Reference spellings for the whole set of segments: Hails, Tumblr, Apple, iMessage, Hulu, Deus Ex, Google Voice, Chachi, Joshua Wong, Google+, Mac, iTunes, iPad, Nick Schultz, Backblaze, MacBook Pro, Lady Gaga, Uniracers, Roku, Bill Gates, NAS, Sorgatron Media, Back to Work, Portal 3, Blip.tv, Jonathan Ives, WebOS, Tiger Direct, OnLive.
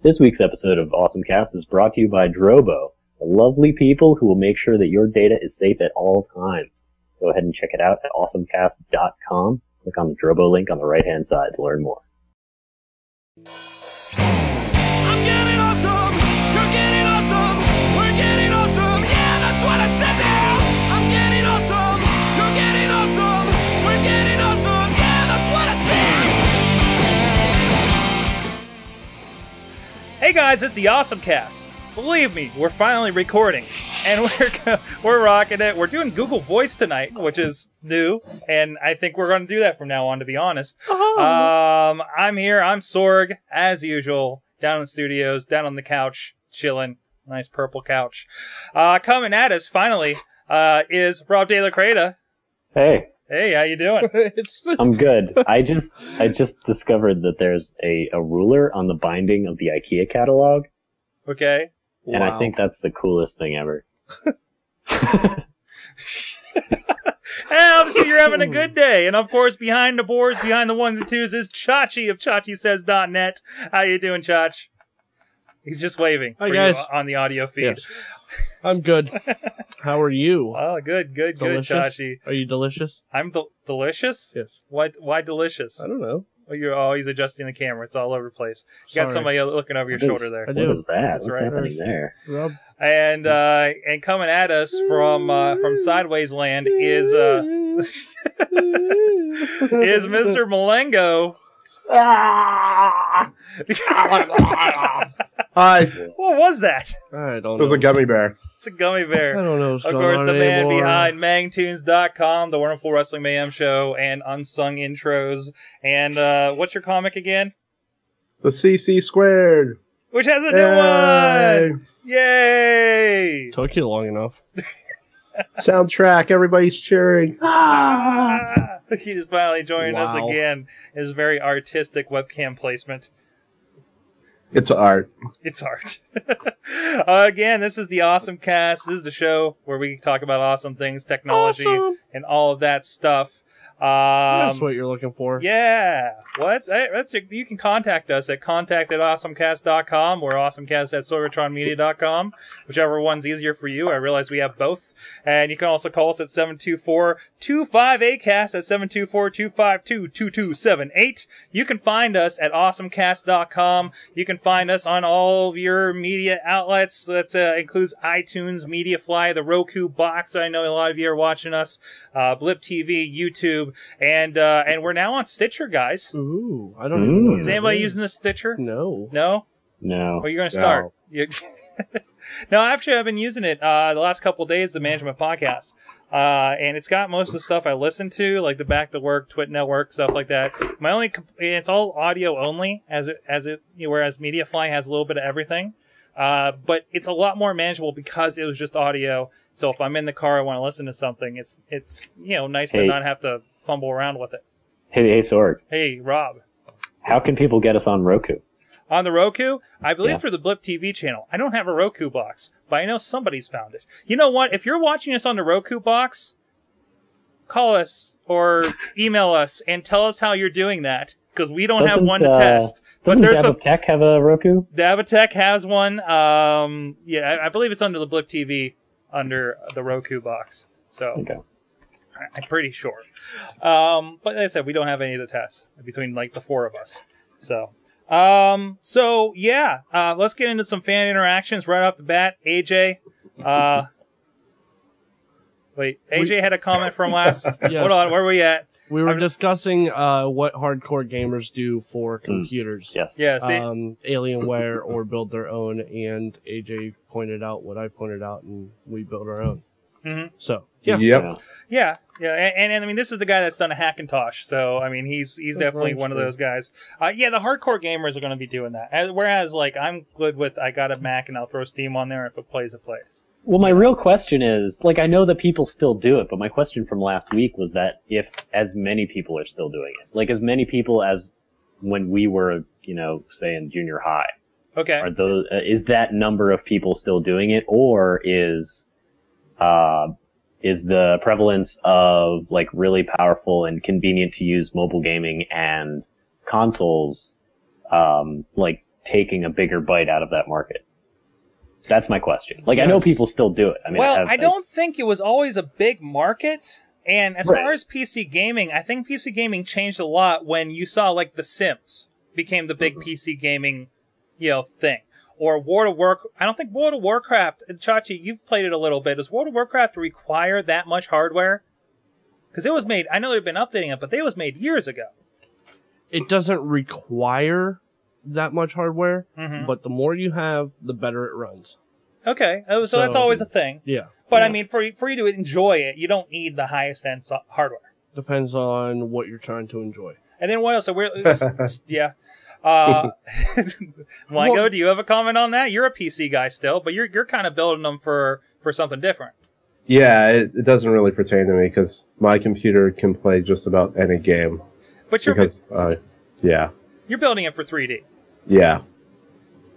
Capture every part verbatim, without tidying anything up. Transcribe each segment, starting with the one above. This week's episode of Awesome Cast is brought to you by Drobo, the lovely people who will make sure that your data is safe at all times. Go ahead and check it out at awesome cast dot com. Click on the Drobo link on the right-hand side to learn more. I'm getting awesome! You're getting awesome! We're getting awesome! Yeah, that's what I said now! I'm getting awesome! You're getting awesome! We're getting awesome! Yeah, that's what I said! Hey guys, it's the Awesome Cast. Believe me, we're finally recording, and we're we're rocking it. We're doing Google Voice tonight, which is new, and I think we're going to do that from now on, to be honest. Oh. Um, I'm here. I'm Sorg, as usual, down in the studios, down on the couch, chilling. Nice purple couch. Uh, coming at us, finally, uh, is Rob De La Creta. Hey. Hey, how you doing? it's, it's... I'm good. I just I just discovered that there's a, a ruler on the binding of the IKEA catalog. Okay. And wow. I think that's the coolest thing ever. Hey, obviously you're having a good day. And of course, behind the boards, behind the ones and twos is Chachi of Chachi Says dot net. How you doing, Chach? He's just waving. Hi, guys. On the audio feed. Yes. I'm good. How are you? Oh, good, good, delicious? Good, Chachi. Are you delicious? I'm del delicious? Yes. Why, why delicious? I don't know. Oh, you're always adjusting the camera. It's all over the place. You Sorry. Got somebody looking over your shoulder there. I do. What is that? That's What's right. happening there? Rob. And uh, and coming at us from uh, from Sideways Land is uh, is Mister Malengo. Hi. What was that? I don't know. It was a gummy bear. It's a gummy bear. I don't know. Of course, the man anymore. behind Mang Tunes dot com, the wonderful Wrestling Mayhem Show, and Unsung Intros. And uh, what's your comic again? The C C Squared. Which has a Yay. new one. Yay. Took you long enough. Soundtrack. Everybody's cheering. Ah! He just finally joined wow. us again. His very artistic webcam placement. It's art. It's art. uh, again, this is the Awesome Cast. This is the show where we talk about awesome things, technology, awesome. and all of that stuff. Um, that's what you're looking for. Yeah. What? Hey, that's a, you can contact us at contact at awesome cast dot com or awesome cast at sorgatron media dot com, whichever one's easier for you. I realize we have both. And you can also call us at seven two four, two five eight, cast at seven two four, two five two, two two seven eight. You can find us at awesome cast dot com. You can find us on all of your media outlets. That uh, includes iTunes, Mediafly, the Roku box. I know a lot of you are watching us. Uh, Blip dot T V, YouTube, and uh, and we're now on Stitcher, guys. Ooh, I don't Ooh, know. Is anybody using the Stitcher? No. No? No. Are you going to start? No. No, actually, I've been using it uh, the last couple of days, the management podcast. Uh, and it's got most of the stuff I listen to, like the Back to Work, Twit Network, stuff like that. My only, it's all audio only, as it, as it, whereas Mediafly has a little bit of everything. Uh, but it's a lot more manageable because it was just audio. So if I'm in the car, I want to listen to something. It's, it's, you know, nice hey. to not have to fumble around with it. Hey, hey, Sorg. Hey, Rob. How can people get us on Roku? On the Roku? I believe yeah. through the Blip dot T V channel. I don't have a Roku box, but I know somebody's found it. You know what? If you're watching us on the Roku box, call us or email us and tell us how you're doing that, because we don't doesn't, have one to uh, test. Doesn't Dabotech have a Roku? Dabotech has one. Um, yeah, I, I believe it's under the Blip dot T V, under the Roku box. So. Okay. I'm pretty sure. Um, but like I said, we don't have any of the tests between like the four of us. So, um, so yeah, uh, let's get into some fan interactions right off the bat. A J, uh, wait, A J had a comment from last. Yes. Hold on, where are we at? We were I'm... discussing uh, what hardcore gamers do for computers. Mm. Yes. Um, Alienware or build their own. And A J pointed out what I pointed out, and we built our own. Mm-hmm. So yeah, yep. yeah, yeah, and, and, and I mean, this is the guy that's done a Hackintosh. So I mean, he's he's that's definitely one of those guys. Uh, yeah, the hardcore gamers are going to be doing that. As, whereas, like, I'm good with I got a Mac and I'll throw Steam on there, and if it plays, it plays. Well, my real question is, like, I know that people still do it, but my question from last week was that if as many people are still doing it, like as many people as when we were, you know, say in junior high. Okay. Are those uh, is that number of people still doing it, or is Uh, is the prevalence of like really powerful and convenient to use mobile gaming and consoles, um, like taking a bigger bite out of that market? That's my question. Like, yes. I know people still do it. I mean, well, I, have, I don't I, think it was always a big market. And as right. far as P C gaming, I think P C gaming changed a lot when you saw, like, The Sims became the big mm-hmm. P C gaming, you know, thing. Or World of Warcraft. I don't think World of Warcraft, and Chachi, you've played it a little bit. Does World of Warcraft require that much hardware? Because it was made, I know they've been updating it, but they was made years ago. It doesn't require that much hardware, mm-hmm. but the more you have, the better it runs. Okay, so, so that's always a thing. Yeah. But yeah. I mean, for, for you to enjoy it, you don't need the highest end so hardware. Depends on what you're trying to enjoy. And then what else? So we're, yeah. Uh, Blanco, well, do you have a comment on that? You're a P C guy still, but you're you're kind of building them for, for something different. Yeah, it, it doesn't really pertain to me because my computer can play just about any game. But you're because uh, yeah, you're building it for three D. Yeah.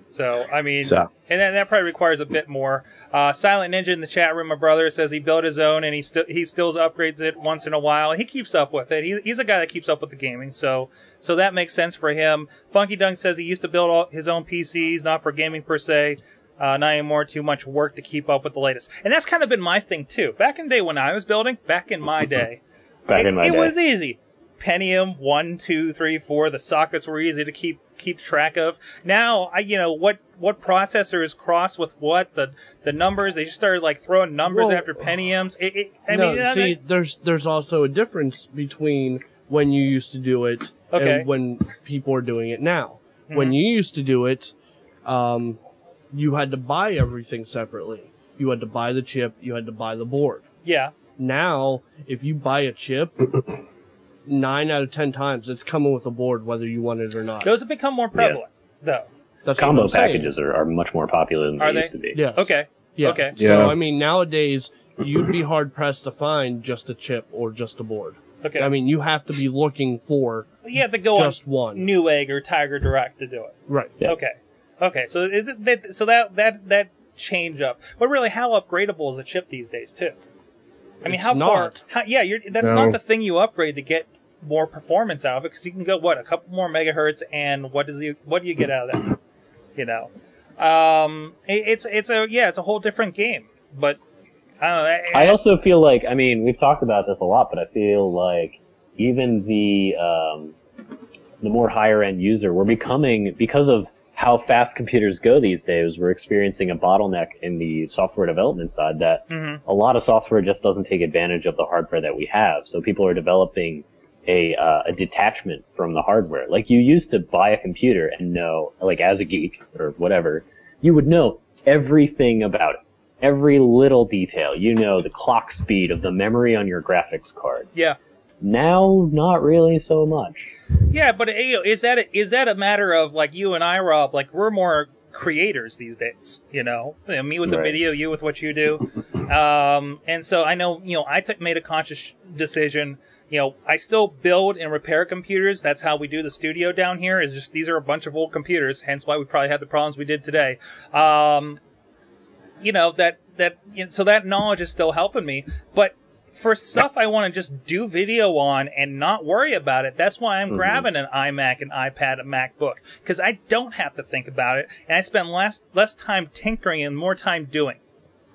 So I mean, so. and that, that probably requires a bit more. Uh, Silent Ninja in the chat room, my brother says he built his own and he still he still upgrades it once in a while. He keeps up with it. He, he's a guy that keeps up with the gaming, so so that makes sense for him. Funky Dung says he used to build all his own P Cs, not for gaming per se. Uh, not anymore. Too much work to keep up with the latest, and that's kind of been my thing too. Back in the day when I was building, back in my day, back it, in my it day. was easy. Pentium one, two, three, four. The sockets were easy to keep keep track of. Now, I you know what what processor is cross with what the the numbers. They just started like throwing numbers Whoa. after Pentiums. It, it, I no, mean, see, I, there's there's also a difference between when you used to do it okay. and when people are doing it now. Mm-hmm. When you used to do it, um, you had to buy everything separately. You had to buy the chip. You had to buy the board. Yeah. Now, if you buy a chip. Nine out of ten times, it's coming with a board, whether you want it or not. Those have become more prevalent, yeah. though. That's Combo packages are, are much more popular than are they, they used to be. Yes. Okay. Yeah. Okay. So, yeah. I mean, nowadays, you'd be hard-pressed to find just a chip or just a board. Okay. I mean, you have to be looking for you have to go just on one. Newegg or Tiger Direct to do it. Right. Yeah. Okay. Okay. So, it, that, so that, that, that change-up. But really, how upgradable is a chip these days, too? I mean, it's how far? How, yeah, you're, that's no. not the thing you upgrade to get more performance out of it, because you can go what a couple more megahertz, and what does the what do you get out of that? You know, um, it, it's it's a yeah, it's a whole different game. But I don't know. I, I, I also feel like I mean we've talked about this a lot, but I feel like even the um, the more higher end user, we're becoming because of how fast computers go these days, we're experiencing a bottleneck in the software development side that mm-hmm. a lot of software just doesn't take advantage of the hardware that we have. So people are developing a, uh, a detachment from the hardware. Like you used to buy a computer and know, like as a geek or whatever, you would know everything about it. Every little detail. You know the clock speed of the memory on your graphics card. Yeah. Now, not really so much. Yeah, but is that a, is that a matter of like you and I, Rob? Like we're more creators these days, you know. Me with the right. video, you with what you do, um, and so I know you know I took made a conscious decision. You know, I still build and repair computers. That's how we do the studio down here. Is just these are a bunch of old computers, hence why we probably had the problems we did today. Um, you know that that you know, so that knowledge is still helping me, but. For stuff I want to just do video on and not worry about it, that's why I'm mm-hmm. grabbing an iMac, an iPad, a MacBook, because I don't have to think about it, and I spend less less time tinkering and more time doing.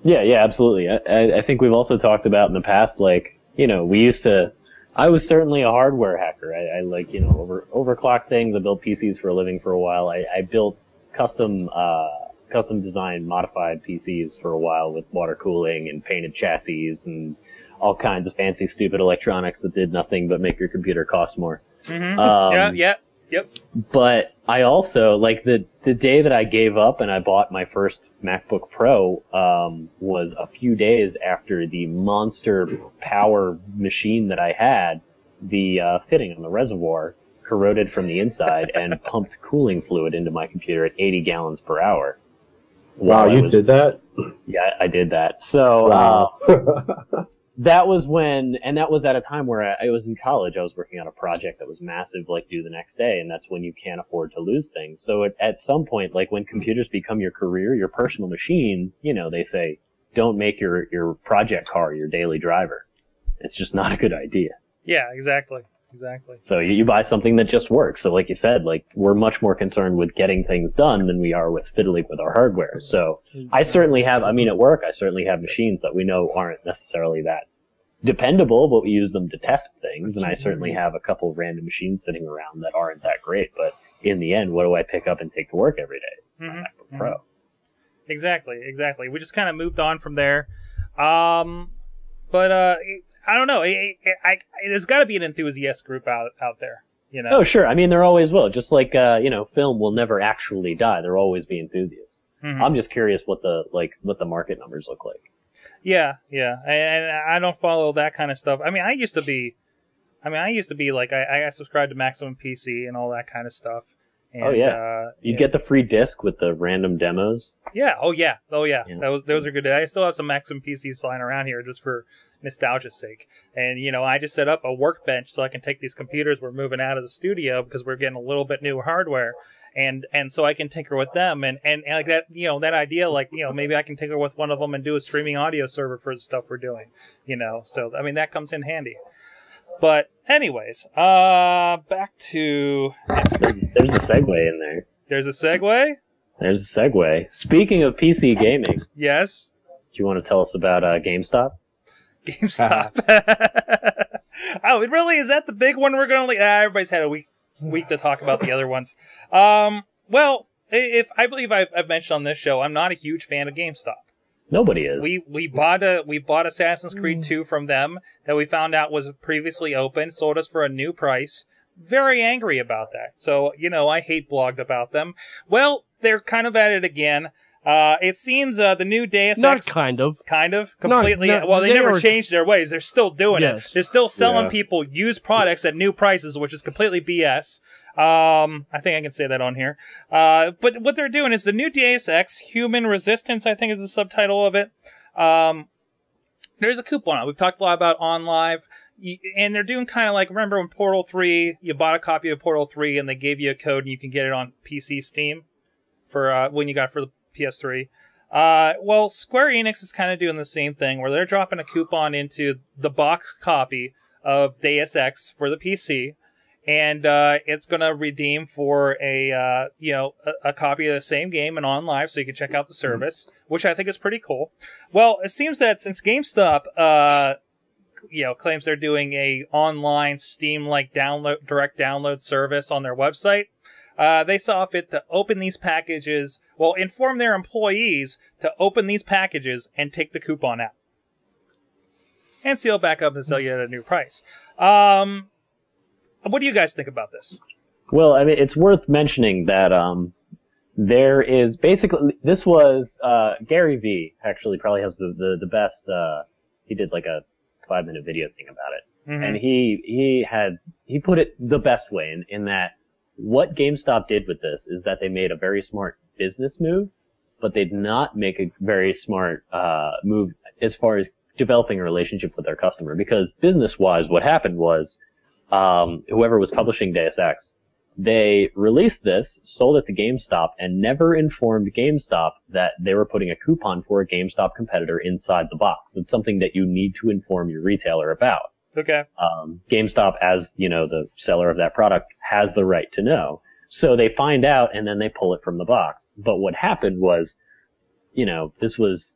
Yeah, yeah, absolutely. I, I think we've also talked about in the past, like, you know, we used to... I was certainly a hardware hacker. I, I like, you know, over, overclocked things. I built P Cs for a living for a while. I, I built custom... Uh, custom designed, modified P Cs for a while with water cooling and painted chassis and... all kinds of fancy, stupid electronics that did nothing but make your computer cost more. Mm-hmm. um, yeah, yeah, yep. But I also, like, the, the day that I gave up and I bought my first MacBook Pro um, was a few days after the monster power machine that I had, the uh, fitting on the reservoir, corroded from the inside and pumped cooling fluid into my computer at eighty gallons per hour. Wow, you was, did that? Yeah, I did that. So... Wow. Uh, That was when, and that was at a time where I, I was in college. I was working on a project that was massive, like due the next day, and that's when you can't afford to lose things. So it, at some point, like when computers become your career, your personal machine, you know, they say, don't make your, your project car your daily driver. It's just not a good idea. Yeah, exactly. exactly. So you buy something that just works. So like you said, like we're much more concerned with getting things done than we are with fiddling with our hardware. So I certainly have, I mean, at work, I certainly have machines that we know aren't necessarily that dependable, but we use them to test things. And I certainly have a couple of random machines sitting around that aren't that great. But in the end, what do I pick up and take to work every day? It's my mm-hmm. MacBook Pro. Exactly, exactly. We just kind of moved on from there. Um, but uh, I don't know. It, it, I, there's got to be an enthusiast group out out there, you know. Oh, sure. I mean, there always will. Just like uh, you know, film will never actually die. There'll always be enthusiasts. Mm-hmm. I'm just curious what the like what the market numbers look like. Yeah, yeah. And I don't follow that kind of stuff. I mean, I used to be. I mean, I used to be like I, I subscribed to Maximum P C and all that kind of stuff. And, oh yeah, uh, you'd and, get the free disc with the random demos. Yeah. Oh yeah. Oh yeah. yeah. That was those are good. I still have some Maxim P Cs lying around here just for nostalgia's sake. And you know, I just set up a workbench so I can take these computers. We're moving out of the studio because we're getting a little bit new hardware, and and so I can tinker with them. And and, and like that, you know, that idea, like you know, maybe I can tinker with one of them and do a streaming audio server for the stuff we're doing. You know, so I mean that comes in handy. But anyways, uh, back to... There's, there's a segue in there. There's a segue? There's a segue. Speaking of P C gaming. Yes? Do you want to tell us about uh, GameStop? GameStop. Uh-huh. Oh, it really? Is that the big one we're going to... Ah, everybody's had a week week to talk about the other ones. Um, well, if I believe I've, I've mentioned on this show, I'm not a huge fan of GameStop. Nobody is. We we bought a we bought Assassin's Creed two from them that we found out was previously open, sold us for a new price. Very angry about that. So, you know, I hate blogged about them. Well, they're kind of at it again. Uh, it seems uh, the new Deus Ex... Not kind of. Kind of? Completely. Not, not, well, they, they never are... changed their ways. They're still doing yes. it. They're still selling yeah. people used products at new prices, which is completely B S. Um, I think I can say that on here. Uh, but what they're doing is the new Deus Ex, Human Resistance, I think is the subtitle of it. Um, there's a coupon on. We've talked a lot about on live. And they're doing kind of like, remember when Portal three, you bought a copy of Portal three and they gave you a code and you can get it on P C Steam for uh, when you got it for the P S three. Uh, well, Square Enix is kind of doing the same thing where they're dropping a coupon into the box copy of Deus Ex for the P C, and uh, it's going to redeem for a uh, you know a, a copy of the same game and on live, so you can check out the service, which I think is pretty cool. Well, it seems that since GameStop uh, you know claims they're doing a online Steam like download direct download service on their website. Uh, they saw fit to open these packages, well, inform their employees to open these packages and take the coupon out. And seal back up and sell you at a new price. Um, what do you guys think about this? Well, I mean, it's worth mentioning that um, there is basically, this was, uh, Gary Vee actually probably has the, the, the best, uh, he did like a five minute video thing about it. Mm-hmm. And he, he had, he put it the best way in, in that, what GameStop did with this is that they made a very smart business move, but they did not make a very smart uh, move as far as developing a relationship with their customer. Because business-wise, what happened was um, whoever was publishing Deus Ex, they released this, sold it to GameStop, and never informed GameStop that they were putting a coupon for a GameStop competitor inside the box. It's something that you need to inform your retailer about. Okay. Um, GameStop, as you know, the seller of that product, has the right to know. So they find out and then they pull it from the box. But what happened was, you know, this was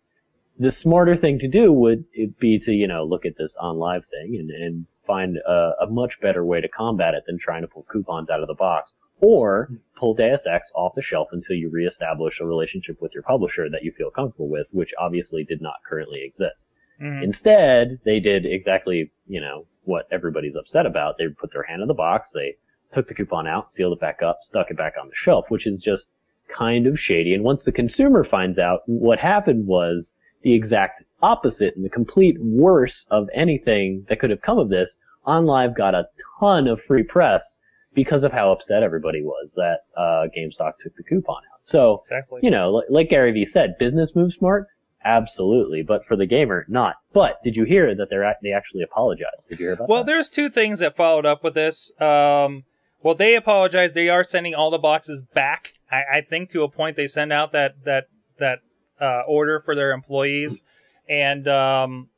the smarter thing to do would it be to, you know, look at this on live thing and, and find a, a much better way to combat it than trying to pull coupons out of the box or pull Deus Ex off the shelf until you reestablish a relationship with your publisher that you feel comfortable with, which obviously did not currently exist. Mm-hmm. Instead, they did exactly, you know, what everybody's upset about. They put their hand in the box, they took the coupon out, sealed it back up, stuck it back on the shelf, which is just kind of shady. And once the consumer finds out, what happened was the exact opposite and the complete worst of anything that could have come of this. OnLive got a ton of free press because of how upset everybody was that uh, GameStop took the coupon out. So, exactly. you know, like Gary Vee said, business moves smart. Absolutely, but for the gamer, not. But did you hear that they're they actually apologized? Did you hear about well, that? Well, there's two things that followed up with this. Um, well, they apologized. They are sending all the boxes back. I, I think to a point they send out that that that uh, order for their employees, and um,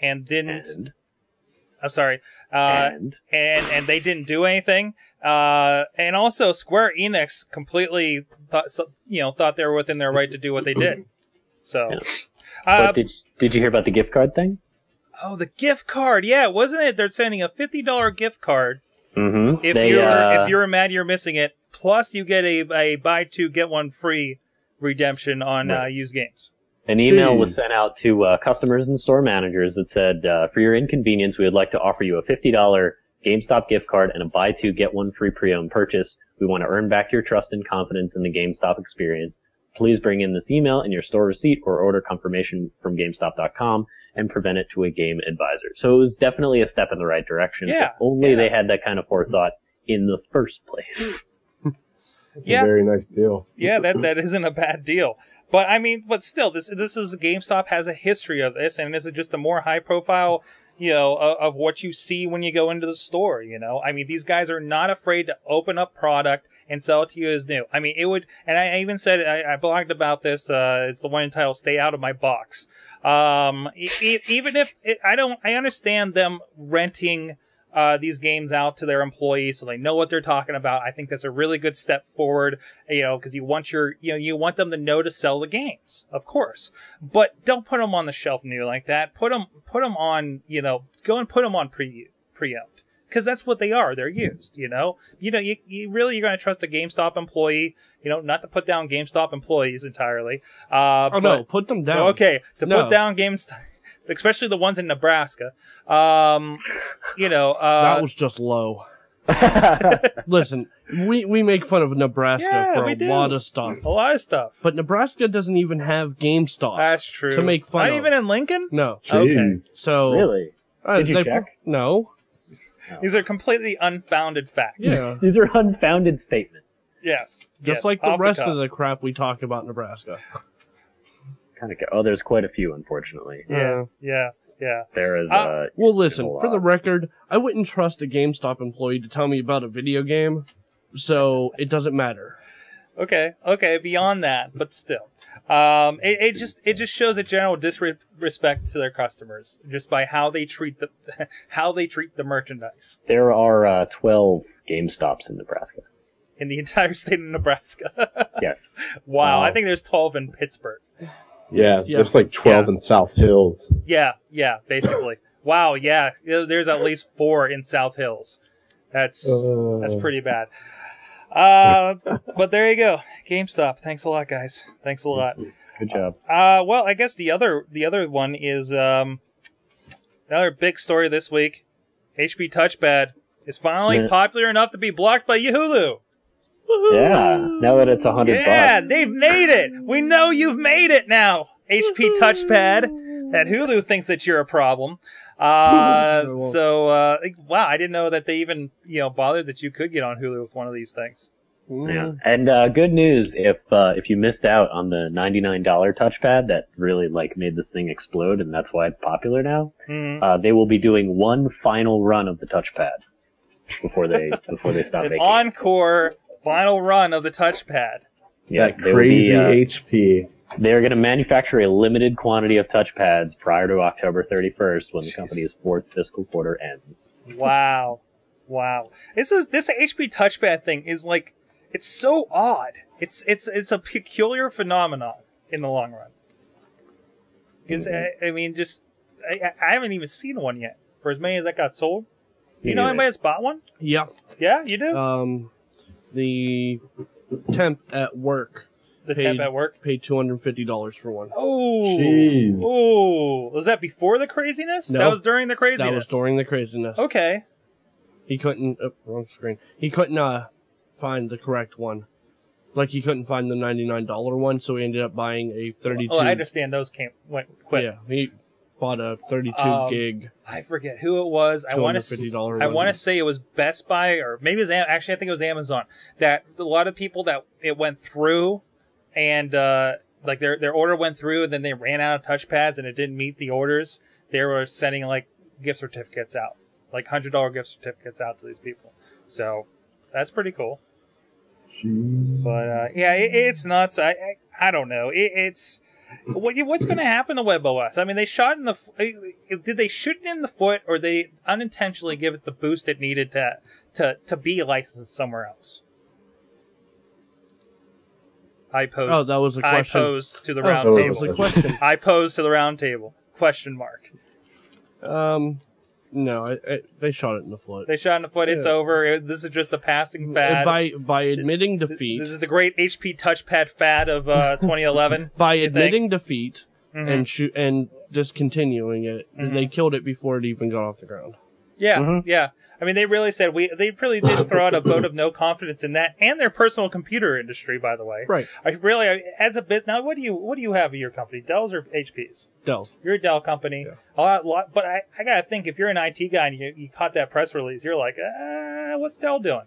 and didn't. And? I'm sorry. Uh, and? and and they didn't do anything. Uh, and also Square Enix completely thought, you know, thought they were within their right to do what they did. So, yeah. uh, but did did you hear about the gift card thing? Oh, the gift card, yeah, wasn't it? They're sending a fifty dollar gift card. Mm-hmm. If they, you're uh, if you're mad, you're missing it. Plus, you get a a buy two get one free redemption on right. uh, used games. An email Jeez. was sent out to uh, customers and store managers that said, uh, for your inconvenience, we would like to offer you a fifty dollar GameStop gift card and a buy two, get one free pre-owned purchase. We want to earn back your trust and confidence in the GameStop experience. Please bring in this email and your store receipt or order confirmation from GameStop dot com and prevent it to a game advisor. So it was definitely a step in the right direction. Yeah, if only yeah. they had that kind of forethought in the first place. That's yeah. a very nice deal. Yeah, that that isn't a bad deal. But I mean, but still, this this is GameStop has a history of this, and this is just a more high profile, you know, of, of what you see when you go into the store. You know, I mean, these guys are not afraid to open up product and sell it to you as new. I mean, it would, and I even said I, I blogged about this. Uh, it's the one entitled "Stay Out of My Box." Um, e even if it, I don't, I understand them renting Uh, these games out to their employees so they know what they're talking about. I think that's a really good step forward, you know, because you want your, you know, you want them to know to sell the games, of course. But don't put them on the shelf new like that. Put them, put them on, you know, go and put them on pre pre-owned because that's what they are. They're used, you know. You know, you, you really you're going to trust a GameStop employee, you know, not to put down GameStop employees entirely. Uh, oh but, no, put them down. Okay, to no. put down GameStop. Especially the ones in Nebraska. Um, you know, uh, that was just low. Listen, we, we make fun of Nebraska yeah, for a do. lot of stuff. A lot of stuff. But Nebraska doesn't even have GameStop. That's true. To make fun Not of. even in Lincoln? No. Jeez. Okay. So really? Uh, Did you they, check? No. no. These are completely unfounded facts. Yeah. These are unfounded statements. Yes. Just yes, like the rest the of the crap we talk about in Nebraska. Oh, there's quite a few, unfortunately. Yeah, yeah, yeah. There is. Uh, uh, well, listen, for the record, I wouldn't trust a GameStop employee to tell me about a video game, so it doesn't matter. Okay, okay, beyond that, but still. Um, it, it just it just shows a general disrespect to their customers just by how they treat the how they treat the merchandise. There are uh, twelve GameStops in Nebraska. In the entire state of Nebraska. Yes. Wow, uh, I think there's twelve in Pittsburgh. Yeah, yeah, there's like twelve yeah. in South Hills. Yeah, yeah, basically. Wow, yeah, there's at least four in South Hills. That's uh. that's pretty bad. Uh, but there you go, GameStop. Thanks a lot, guys. Thanks a lot. Good job. Uh, well, I guess the other the other one is um, another big story this week. H P Touchpad is finally yeah. popular enough to be blocked by Yahoo! Yeah, now that it's a hundred bucks. Yeah, they've made it. We know you've made it now, H P Touchpad. That Hulu thinks that you're a problem. Uh, so, uh, wow, I didn't know that they even, you know, bothered that you could get on Hulu with one of these things. Yeah, and uh, good news if uh, if you missed out on the ninety-nine dollar touchpad that really like made this thing explode, and that's why it's popular now. Mm-hmm. uh, they will be doing one final run of the touchpad before they before they stop An making encore. It. Final run of the touchpad. Yeah, that crazy uh, H P. They're going to manufacture a limited quantity of touchpads prior to October thirty-first, when Jeez. the company's fourth fiscal quarter ends. Wow, wow! This is this H P touchpad thing is like it's so odd. It's it's it's a peculiar phenomenon in the long run. Because mm-hmm. I, I mean, just I, I haven't even seen one yet. For as many as that got sold, you, you know anybody that's bought one? Yeah, yeah, you do. Um. The temp at work. The paid, temp at work paid two hundred and fifty dollars for one. Oh, jeez. Oh, was that before the craziness? No, that was during the craziness. That was during the craziness. Okay. He couldn't. Oh, wrong screen. He couldn't uh, find the correct one. Like he couldn't find the ninety-nine dollar one, so he ended up buying a thirty-two. Oh, I understand. Those came went quick. Yeah, he bought a thirty-two um, gig. I forget who it was. I want to. I want to say it was Best Buy or maybe it was Am actually I think it was Amazon. That a lot of people that it went through, and uh, like their their order went through, and then they ran out of touchpads, and it didn't meet the orders. They were sending like gift certificates out, like hundred dollar gift certificates out to these people. So that's pretty cool. Jeez. But uh, yeah, it, it's nuts. I I, I don't know. It, it's What, what's going to happen to WebOS? I mean, they shot in the, did they shoot it in the foot, or they unintentionally give it the boost it needed to to to be licensed somewhere else? I posed. Oh, that was a question. I posed to the round oh, table. That was a question. I posed to the round table. Question mark. Um, no, I, I, they shot it in the foot. They shot it in the foot. Yeah. It's over. It, this is just a passing fad. By by admitting defeat. This is the great H P Touchpad fad of uh, twenty eleven. By admitting think? defeat mm-hmm. and shoot and discontinuing it, mm-hmm. they killed it before it even got off the ground. Yeah, mm-hmm. yeah. I mean, they really said we. They really did throw out a vote of no confidence in that and their personal computer industry, by the way. Right. I really, I, as a bit now, what do you what do you have in your company? Dells or H Ps? Dells. You're a Dell company. Yeah. A lot, lot, but I, I gotta think, if you're an I T guy and you, you caught that press release, you're like, ah, what's Dell doing?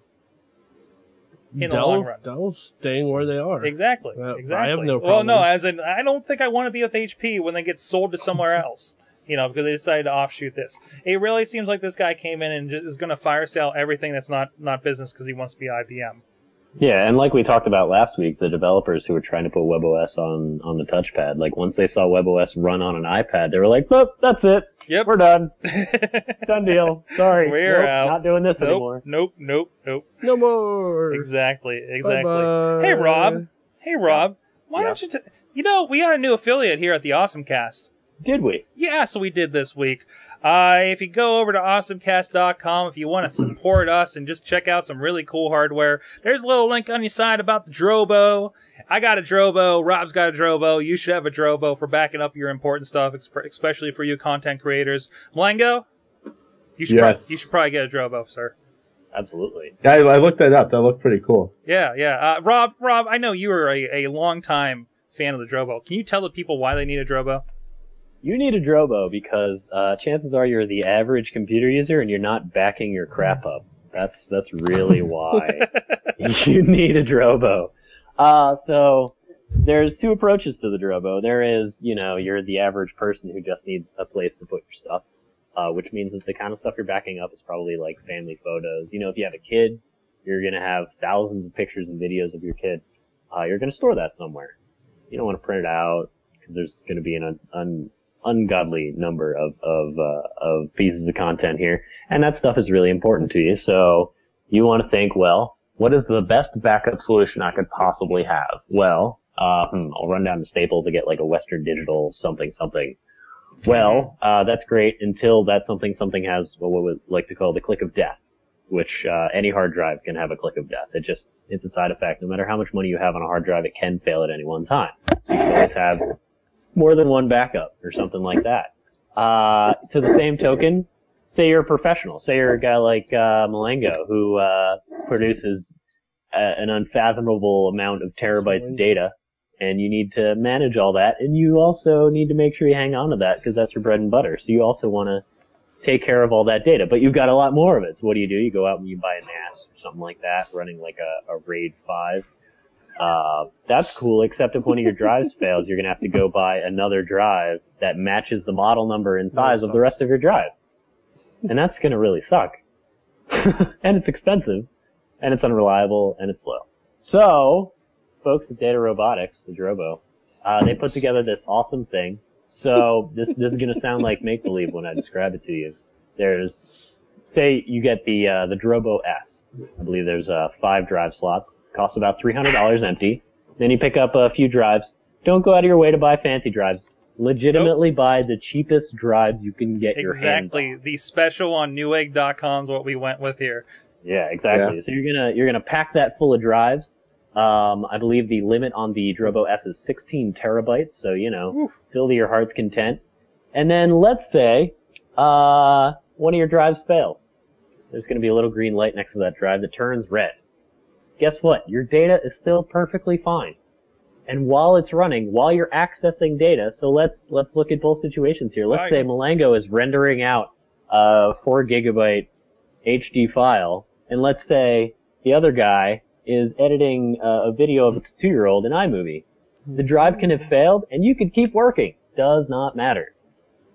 In Dell, the long run, Dell's staying where they are. Exactly. Uh, exactly. I have no problem. Well, no, as in, I don't think I want to be with H P when they get sold to somewhere else. You know, because they decided to offshoot this. It really seems like this guy came in and just is going to fire sale everything that's not, not business because he wants to be I B M. Yeah, and like we talked about last week, the developers who were trying to put WebOS on, on the touchpad, like once they saw WebOS run on an iPad, they were like, nope, that's it. Yep. We're done. Done deal. Sorry. We're nope, out. Not doing this nope, anymore. Nope, nope, nope. No more. Exactly, exactly. Bye-bye. Hey, Rob. Hey, Rob. Why yeah. don't you... T you know, we got a new affiliate here at the Awesome Cast. Did we? Yeah, so we did this week. Uh, if you go over to awesome cast dot com, if you want to support us and just check out some really cool hardware, there's a little link on your side about the Drobo. I got a Drobo. Rob's got a Drobo. You should have a Drobo for backing up your important stuff, especially for you content creators. Malengo, you should, yes. probably, you should probably get a Drobo, sir. Absolutely. I, I looked that up. That looked pretty cool. Yeah, yeah. Uh, Rob, Rob, I know you are a, a long-time fan of the Drobo. Can you tell the people why they need a Drobo? You need a Drobo because uh, chances are you're the average computer user and you're not backing your crap up. That's that's really why you need a Drobo. Uh, so there's two approaches to the Drobo. There is, you know, you're the average person who just needs a place to put your stuff, uh, which means that the kind of stuff you're backing up is probably like family photos. You know, if you have a kid, you're going to have thousands of pictures and videos of your kid. Uh, you're going to store that somewhere. You don't want to print it out because there's going to be an un... un ungodly number of of, uh, of pieces of content here, and that stuff is really important to you. So you want to think, well, what is the best backup solution I could possibly have? Well, uh, hmm, I'll run down to Staples to get like a Western Digital something something. Well, uh, that's great until that something something has what we like to call the click of death, which uh, any hard drive can have a click of death. It just it's a side effect. No matter how much money you have on a hard drive, it can fail at any one time. So you should always have more than one backup or something like that. Uh, to the same token, say you're a professional. Say you're a guy like uh, Malengo who uh, produces a, an unfathomable amount of terabytes of data, and you need to manage all that. And you also need to make sure you hang on to that because that's your bread and butter. So you also want to take care of all that data. But you've got a lot more of it. So what do you do? You go out and you buy a N A S or something like that, running like a, a RAID five. Uh, that's cool, except if one of your drives fails, you're going to have to go buy another drive that matches the model number and size of the rest of your drives. And that's going to really suck. And it's expensive, and it's unreliable, and it's slow. So, folks at Data Robotics, the Drobo, uh, they put together this awesome thing. So, this, this is going to sound like make-believe when I describe it to you. There's, say you get the, uh, the Drobo S. I believe there's uh, five drive slots. Costs about three hundred dollars empty. Then you pick up a few drives. Don't go out of your way to buy fancy drives. Legitimately nope. buy the cheapest drives you can get exactly. your hands on. Exactly. The special on Newegg dot com is what we went with here. Yeah, exactly. Yeah. So you're gonna you're gonna pack that full of drives. Um, I believe the limit on the Drobo S is sixteen terabytes. So you know, Oof. fill to your heart's content. And then let's say uh, one of your drives fails. There's gonna be a little green light next to that drive that turns red. Guess what? Your data is still perfectly fine. And while it's running, while you're accessing data, so let's let's look at both situations here. Let's say Malengo is rendering out a four gigabyte H D file, and let's say the other guy is editing a video of his two year old in iMovie. The drive can have failed, and you could keep working. Does not matter.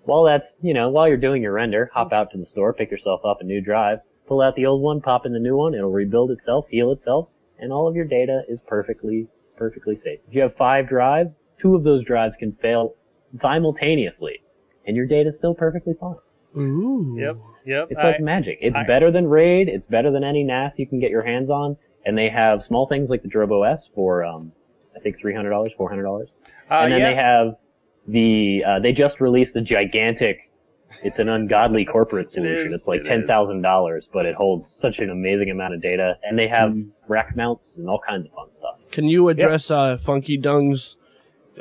While that's, you know, while you're doing your render, hop out to the store, pick yourself up a new drive, pull out the old one, pop in the new one, it'll rebuild itself, heal itself, and all of your data is perfectly, perfectly safe. If you have five drives, two of those drives can fail simultaneously, and your data is still perfectly fine. Ooh. Yep. Yep. It's like I, magic. It's I, better than RAID. It's better than any N A S you can get your hands on. And they have small things like the Drobo S for, um, I think three hundred dollars, four hundred dollars. Uh, and then yeah. they have the, uh, they just released a gigantic, it's an ungodly corporate solution. It it's like it ten thousand dollars, but it holds such an amazing amount of data. And they have rack mounts and all kinds of fun stuff. Can you address yep. uh, Funky Dung's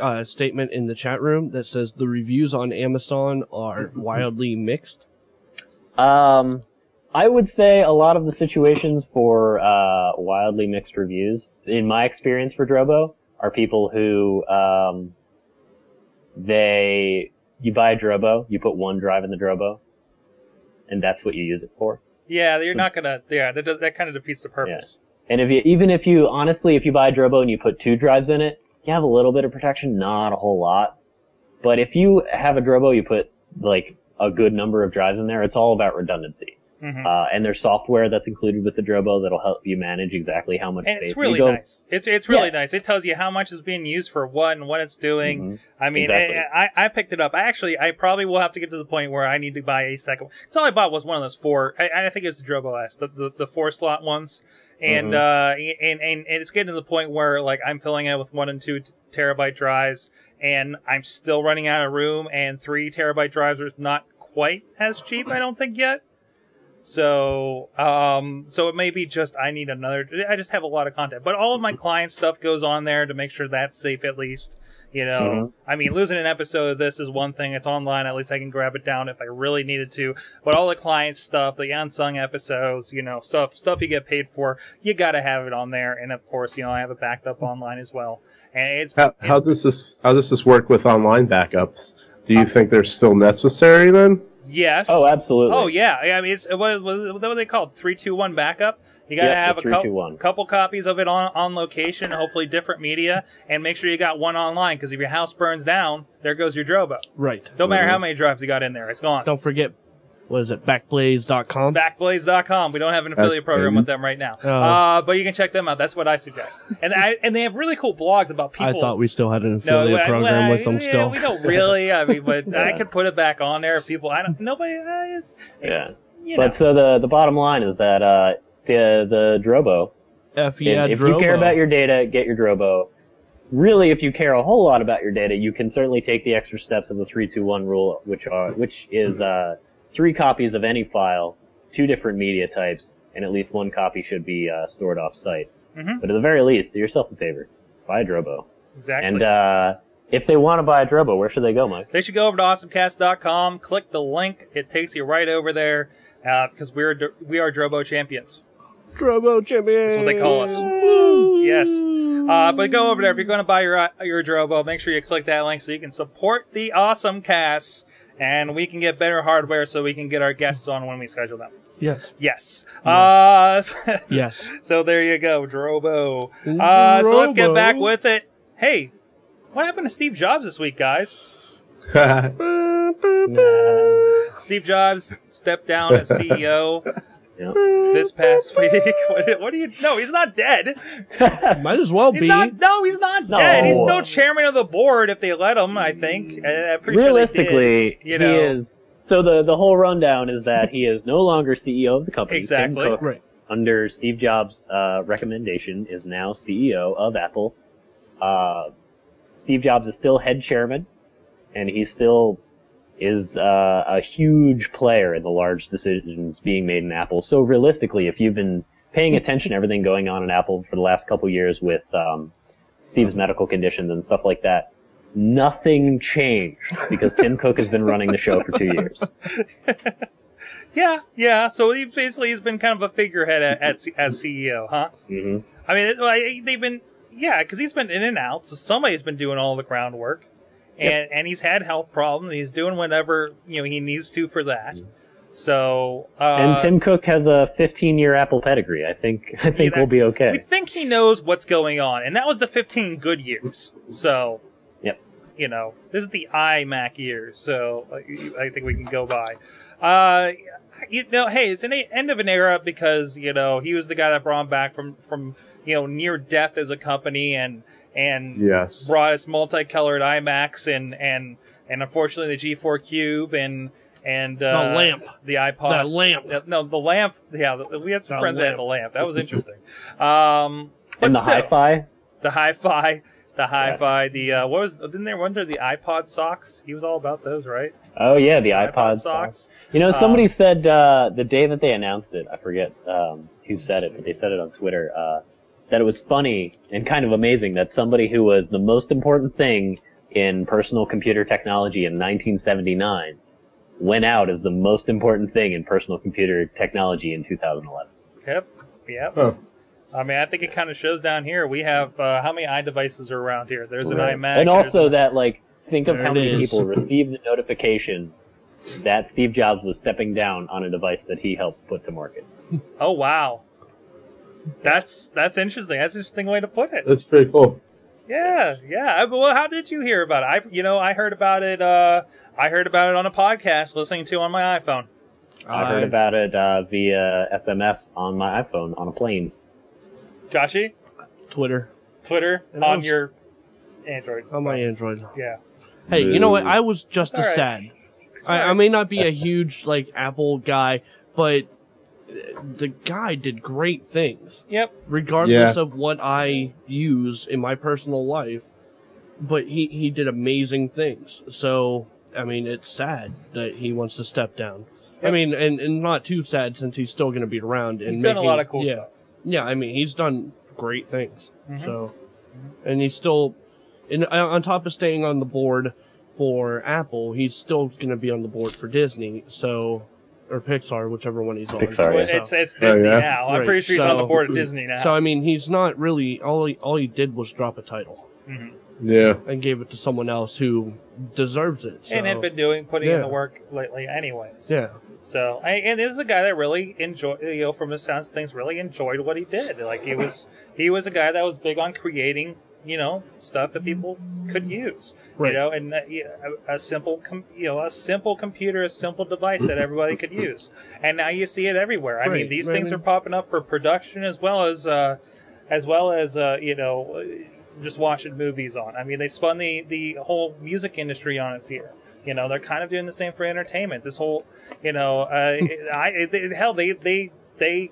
uh, statement in the chat room that says the reviews on Amazon are wildly mixed? Um, I would say a lot of the situations for uh, wildly mixed reviews, in my experience for Drobo, are people who um, they... You buy a Drobo, you put one drive in the Drobo, and that's what you use it for. Yeah, you're so, not gonna. Yeah, that that kind of defeats the purpose. Yeah. And if you, even if you honestly, if you buy a Drobo and you put two drives in it, you have a little bit of protection, not a whole lot. But if you have a Drobo, you put like a good number of drives in there. It's all about redundancy. Mm-hmm. uh, and there's software that's included with the Drobo that'll help you manage exactly how much and space. It's really you go. nice. It's it's really yeah. nice. It tells you how much is being used for what and what it's doing. Mm-hmm. I mean, exactly. I, I I picked it up. I actually I probably will have to get to the point where I need to buy a second one. So all I bought was one of those four. I, I think it's the Drobo S, the, the the four slot ones. And mm-hmm. uh and, and and it's getting to the point where like I'm filling it with one and two terabyte drives, and I'm still running out of room. And three terabyte drives are not quite as cheap, I don't think yet. So, um, so it may be just I need another. I just have a lot of content, but all of my client stuff goes on there to make sure that's safe at least. You know, mm-hmm. I mean, losing an episode of this is one thing. It's online. At least I can grab it down if I really needed to. But all the client stuff, the unsung episodes, you know, stuff stuff you get paid for, you got to have it on there. And of course, you know, I have it backed up online as well. And it's how, it's, how does this how does this work with online backups? Do you uh, think they're still necessary then? Yes. Oh, absolutely. Oh, yeah. I mean, it's what, what, what are they called? three two one backup. You got to yep, have a couple, couple copies of it on, on location, hopefully different media, and make sure you got one online, because if your house burns down, there goes your Drobo. Right. No matter mm-hmm. how many drives you got in there, it's gone. Don't forget, what is it, backblaze dot com? backblaze dot com. We don't have an affiliate Backblaze. program with them right now. Uh, uh, but you can check them out. That's what I suggest. And I, and they have really cool blogs about people. I thought we still had an affiliate no, program I, I, with them yeah, still. We don't really. I mean, but yeah. I could put it back on there if people, I don't, nobody, I, yeah. You know. But so the, the bottom line is that uh, the, the Drobo. F yeah, Drobo. If you care about your data, get your Drobo. Really, if you care a whole lot about your data, you can certainly take the extra steps of the three two one rule, which are, which is, uh, three copies of any file, two different media types, and at least one copy should be uh, stored off-site. Mm-hmm. But at the very least, do yourself a favor. Buy a Drobo. Exactly. And uh, if they want to buy a Drobo, where should they go, Mike? They should go over to awesome cast dot com, click the link. It takes you right over there, uh, because we're, we are Drobo champions. Drobo champions! That's what they call us. Woo! Yes. Uh, but go over there. If you're going to buy your, your Drobo, make sure you click that link so you can support the Awesome Cast. And we can get better hardware so we can get our guests on when we schedule them. Yes. Yes. Yes. Uh, yes. So there you go, Drobo. Uh, so let's get back with it. Hey, what happened to Steve Jobs this week, guys? Steve Jobs stepped down as C E O yep. this past week. What, what do you... No, he's not dead. Might as well he's be. Not, no, he's not no. dead. He's still chairman of the board if they let him, I think. I, I'm pretty Realistically, sure they did, you know. he is... So the, the whole rundown is that he is no longer C E O of the company. Exactly. Tim Cook, right. under Steve Jobs' uh, recommendation, is now C E O of Apple. Uh, Steve Jobs is still head chairman, and he still... is uh, a huge player in the large decisions being made in Apple. So realistically, if you've been paying attention to everything going on in Apple for the last couple years with um, Steve's medical conditions and stuff like that, nothing changed because Tim Cook has been running the show for two years. yeah, yeah. So he basically he's been kind of a figurehead at, at, as C E O, huh? Mm-hmm. I mean, like, they've been, yeah, because he's been in and out, so somebody's been doing all the groundwork. Yep. And and he's had health problems. He's doing whatever you know he needs to for that. Mm-hmm. So uh, and Tim Cook has a fifteen year Apple pedigree. I think I think yeah, that, we'll be okay. We think he knows what's going on, and that was the fifteen good years. So yep, you know this is the iMac year. So I think we can go by. Uh, you know, hey, it's an end of an era because you know he was the guy that brought him back from from you know near death as a company and. and yes. brought us multicolored iMacs and and and unfortunately the G four Cube and and uh, the lamp, the iPod, the lamp. No, the lamp. Yeah, we had some the friends lamp. that had the lamp. That was interesting. um, and the hi-fi, the hi-fi. The hi-fi, yes. the uh, what was didn't there wonder the iPod socks? He was all about those, right? Oh yeah, the, the iPod, iPod socks. socks. You know, somebody um, said uh, the day that they announced it, I forget um, who said it, but they said it on Twitter uh, that it was funny and kind of amazing that somebody who was the most important thing in personal computer technology in nineteen seventy-nine went out as the most important thing in personal computer technology in two thousand eleven. Yep. Yep. Huh. I mean, I think it kind of shows down here. We have uh, how many iDevices are around here? There's an right. iMac. And also an... that, like, think of there how many is. people received the notification that Steve Jobs was stepping down on a device that he helped put to market. Oh, wow. That's that's interesting. That's an interesting way to put it. That's pretty cool. Yeah, yeah. Well, how did you hear about it? I, you know, I heard about it. Uh, I heard about it on a podcast, listening to it on my iPhone. I heard about it uh, via S M S on my iPhone on a plane. Joshi? Twitter. Twitter and on was, your Android. On my Android. Yeah. Hey, you know what? I was just as right. sad. I, I may not be a huge, like, Apple guy, but the guy did great things. Yep. Regardless yeah. of what I use in my personal life, but he, he did amazing things. So, I mean, it's sad that he wants to step down. Yep. I mean, and, and not too sad since he's still going to be around. And he's making, done a lot of cool yeah, stuff. Yeah, I mean, he's done great things. Mm-hmm. So, and he's still, in, on top of staying on the board for Apple, he's still going to be on the board for Disney. So, or Pixar, whichever one he's on. Pixar, yeah. It's, it's Disney oh, yeah. now. Right. I'm pretty sure he's so, on the board at Disney now. So, I mean, he's not really, all he, all he did was drop a title. Mm-hmm. Yeah. And gave it to someone else who deserves it. So. And had been doing, putting yeah. in the work lately anyways. Yeah. So, I, and this is a guy that really enjoyed, you know, from the sounds of things, really enjoyed what he did. Like, he was, he was a guy that was big on creating, you know, stuff that people could use. Right. You know, and a, a simple, com, you know, a simple computer, a simple device that everybody could use. And now you see it everywhere. I right, mean, these right, things I mean. are popping up for production as well as, uh, as well as, uh, you know, just watching movies on. I mean, they spun the, the whole music industry on its ear. You know, they're kind of doing the same for entertainment. This whole, you know, uh, I, they, hell, they they they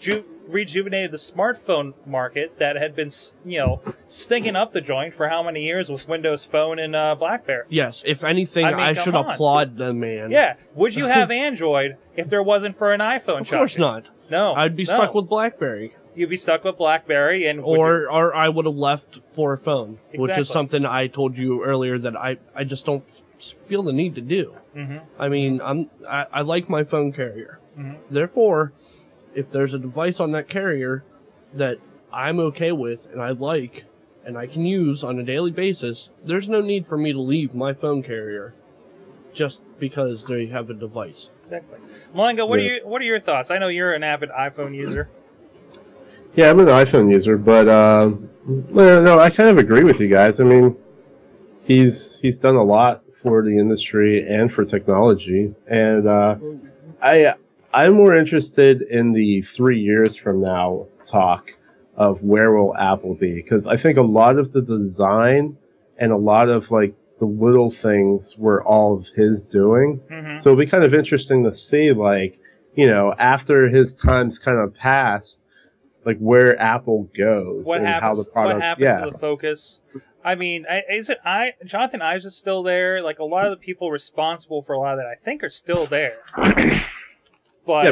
ju rejuvenated the smartphone market that had been, you know, stinking up the joint for how many years with Windows Phone and uh, BlackBerry. Yes, if anything, I, mean, I should on. applaud the man. Yeah, would you have Android if there wasn't for an iPhone? Of course not. No, I'd be no. stuck with BlackBerry. You'd be stuck with BlackBerry, and or or I would have left for a phone, exactly. which is something I told you earlier that I I just don't feel the need to do. Mm-hmm. I mean, I'm I, I like my phone carrier. Mm-hmm. Therefore, if there's a device on that carrier that I'm okay with and I like and I can use on a daily basis, there's no need for me to leave my phone carrier just because they have a device. Exactly, Malenga. What yeah. are you What are your thoughts? I know you're an avid iPhone user. Yeah, I'm an iPhone user, but uh, no, no, I kind of agree with you guys. I mean, he's he's done a lot for the industry and for technology, and uh, I I'm more interested in the three years from now talk of where will Apple be, because I think a lot of the design and a lot of like the little things were all of his doing. Mm-hmm. So it'll be kind of interesting to see, like, you know, after his time's kind of passed. Like where Apple goes, what and happens, how the product, what happens yeah. to the focus? I mean, is it I Jonathan Ives is still there? Like a lot of the people responsible for a lot of that, I think, are still there. But yeah,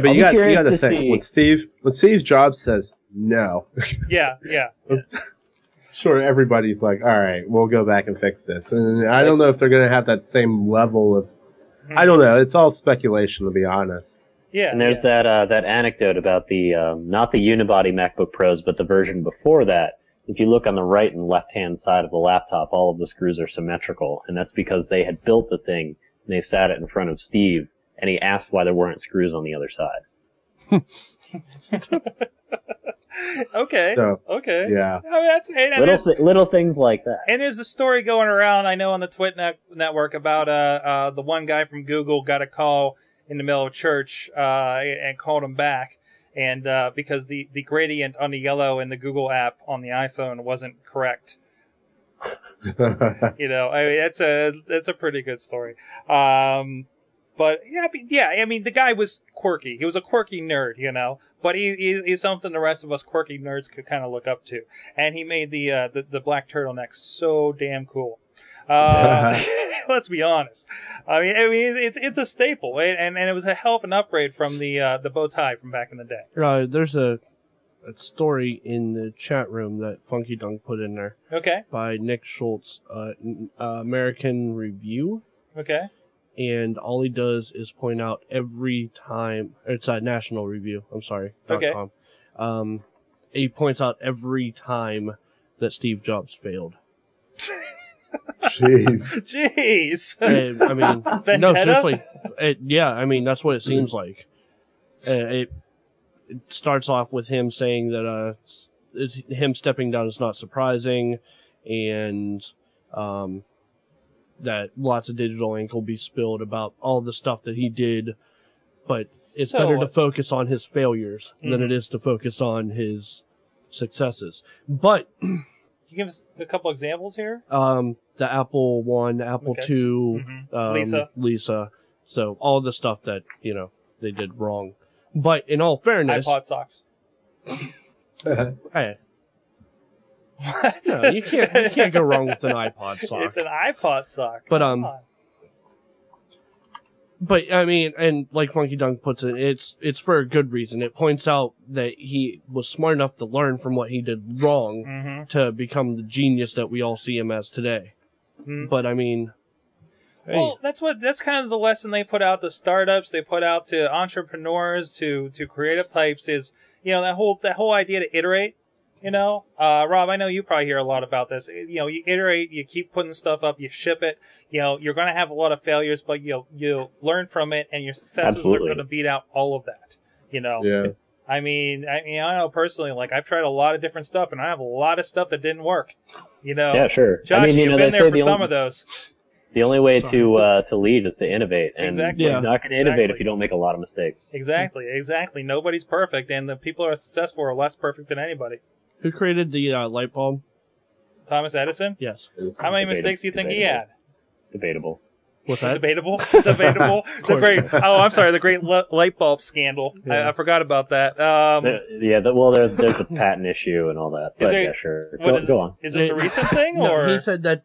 but you got, you got to think see. when Steve when Steve Jobs says no. Yeah, yeah. yeah. Sure, everybody's like, all right, we'll go back and fix this, and I don't know if they're going to have that same level of. Mm-hmm. I don't know. It's all speculation, to be honest. Yeah, and there's yeah. that uh, that anecdote about the um, not the unibody MacBook Pros, but the version before that. If you look on the right and left-hand side of the laptop, all of the screws are symmetrical, and that's because they had built the thing and they sat it in front of Steve, and he asked why there weren't screws on the other side. Okay. So, okay. Yeah. I mean, that's, and, and little, th little things like that. And there's a story going around, I know, on the Twit net network about uh, uh, the one guy from Google got a call in the middle of church uh, and called him back and uh, because the, the gradient on the yellow in the Google app on the iPhone wasn't correct. You know, I mean, that's a that's a pretty good story. Um, but yeah, yeah, I mean, the guy was quirky. He was a quirky nerd, you know. But he, he he's something the rest of us quirky nerds could kind of look up to. And he made the uh, the, the black turtleneck so damn cool. Uh, let's be honest. I mean, I mean, it's it's a staple, and and it was a hell of an upgrade from the uh, the bow tie from back in the day. Uh, there's a. A story in the chat room that Funky Dunk put in there. Okay. By Nick Schultz, uh, uh, American Review. Okay. And all he does is point out every time it's a National Review. I'm sorry. Okay. .com. Um, he points out every time that Steve Jobs failed. Jeez. Jeez. And, I mean, Vendetta? No, seriously. It, yeah, I mean that's what it seems like. Uh, it. It starts off with him saying that uh, it's, him stepping down is not surprising, and um, that lots of digital ink will be spilled about all the stuff that he did, but it's so, better to focus on his failures mm-hmm. than it is to focus on his successes. But can you give us a couple examples here? Um, the Apple One, Apple okay. Two, mm-hmm. um, Lisa, Lisa. So all the stuff that you know they did wrong. But in all fairness, iPod socks. Hey, what? No, you can't you can't go wrong with an iPod sock. It's an iPod sock. But um, iPod. But I mean, and like Funky Dunk puts it, it's it's for a good reason. It points out that he was smart enough to learn from what he did wrong mm-hmm. to become the genius that we all see him as today. Mm-hmm. But I mean. Hey. Well, that's what that's kind of the lesson they put out to startups, they put out to entrepreneurs, to to creative types is, you know, that whole that whole idea to iterate, you know. Uh Rob, I know you probably hear a lot about this. You know, you iterate, you keep putting stuff up, you ship it, you know, you're going to have a lot of failures, but you'll you'll learn from it and your successes Absolutely. Are going to beat out all of that, you know. Yeah. I mean, I mean, I know personally, like I've tried a lot of different stuff and I have a lot of stuff that didn't work, you know. Yeah, sure. Josh, I mean, you you've know, been there for the some only... of those. The only way Sorry. to uh, to lead is to innovate, and exactly. you're not going to innovate exactly. if you don't make a lot of mistakes. Exactly, exactly. Nobody's perfect, and the people who are successful are less perfect than anybody. Who created the uh, light bulb? Thomas Edison? Yes. How many Debated. mistakes do you think Debated. he had? Debatable. What's that? Debatable? Debatable? The great, oh, I'm sorry, the great light bulb scandal. Yeah. I, I forgot about that. Um, the, yeah, the, well, there's, there's a patent issue and all that, but there, yeah, sure. Go, is, go on. Is this a recent thing? No, or? He said that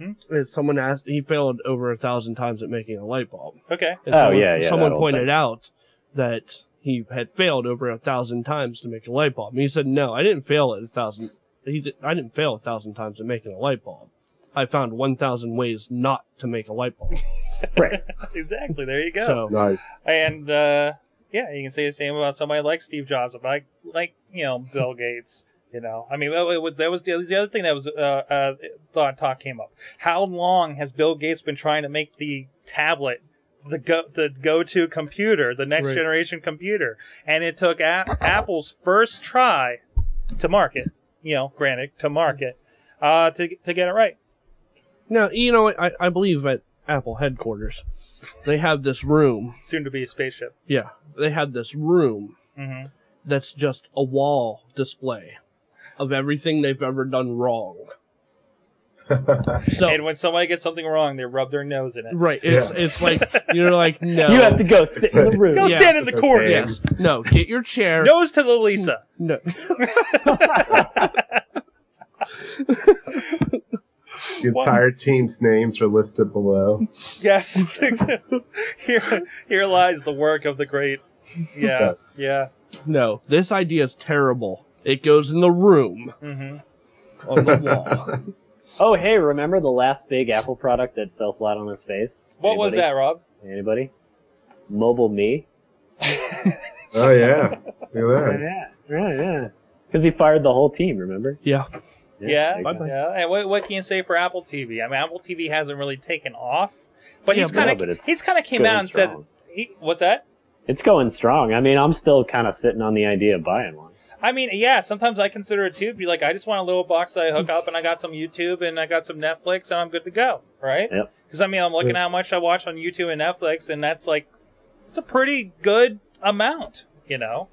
Hmm? Someone asked, he failed over a thousand times at making a light bulb. Okay. And oh, someone, yeah, yeah. Someone pointed thing. out that he had failed over a thousand times to make a light bulb. And he said, no, I didn't fail at a thousand. He did, I didn't fail a thousand times at making a light bulb. I found one thousand ways not to make a light bulb. Right. Exactly. There you go. So, nice. And, uh, yeah, you can say the same about somebody like Steve Jobs, like, like you know, Bill Gates. You know, I mean, that was the other thing that was uh, uh, thought talk came up. How long has Bill Gates been trying to make the tablet, the go, the go-to computer, the next right. generation computer? And it took a Apple's first try to market, you know, granted, to market, uh, to to get it right. Now, you know, I, I believe at Apple headquarters, they have this room. Soon to be a spaceship. Yeah, they have this room mm-hmm. that's just a wall display of everything they've ever done wrong. So, and when somebody gets something wrong, they rub their nose in it. Right. It's, yeah. it's like, you're like, no. You have to go sit in the room. Go yeah. stand in the okay. corner. Yes. No, get your chair. Nose to the Lisa. No. The entire team's names are listed below. Yes. here, here lies the work of the great. Yeah. Yeah. No, this idea is terrible. It goes in the room mm-hmm. on the wall. Oh, hey, remember the last big Apple product that fell flat on its face? What Anybody? was that, Rob? Anybody? Mobile Me. Oh, yeah. Look at that. Yeah, yeah. Because he fired the whole team, remember? Yeah. Yeah. Yeah. Bye -bye. Yeah. And what, what can you say for Apple T V? I mean, Apple T V hasn't really taken off. But yeah, he's kind of no, he's kind of came out and strong. said, he, what's that? It's going strong. I mean, I'm still kind of sitting on the idea of buying one. I mean, yeah, sometimes I consider it too. Be like, I just want a little box that I hook up, and I got some YouTube, and I got some Netflix, and I'm good to go, right? Yep. Because, I mean, I'm looking at how much I watch on YouTube and Netflix, and that's like, it's a pretty good amount, you know?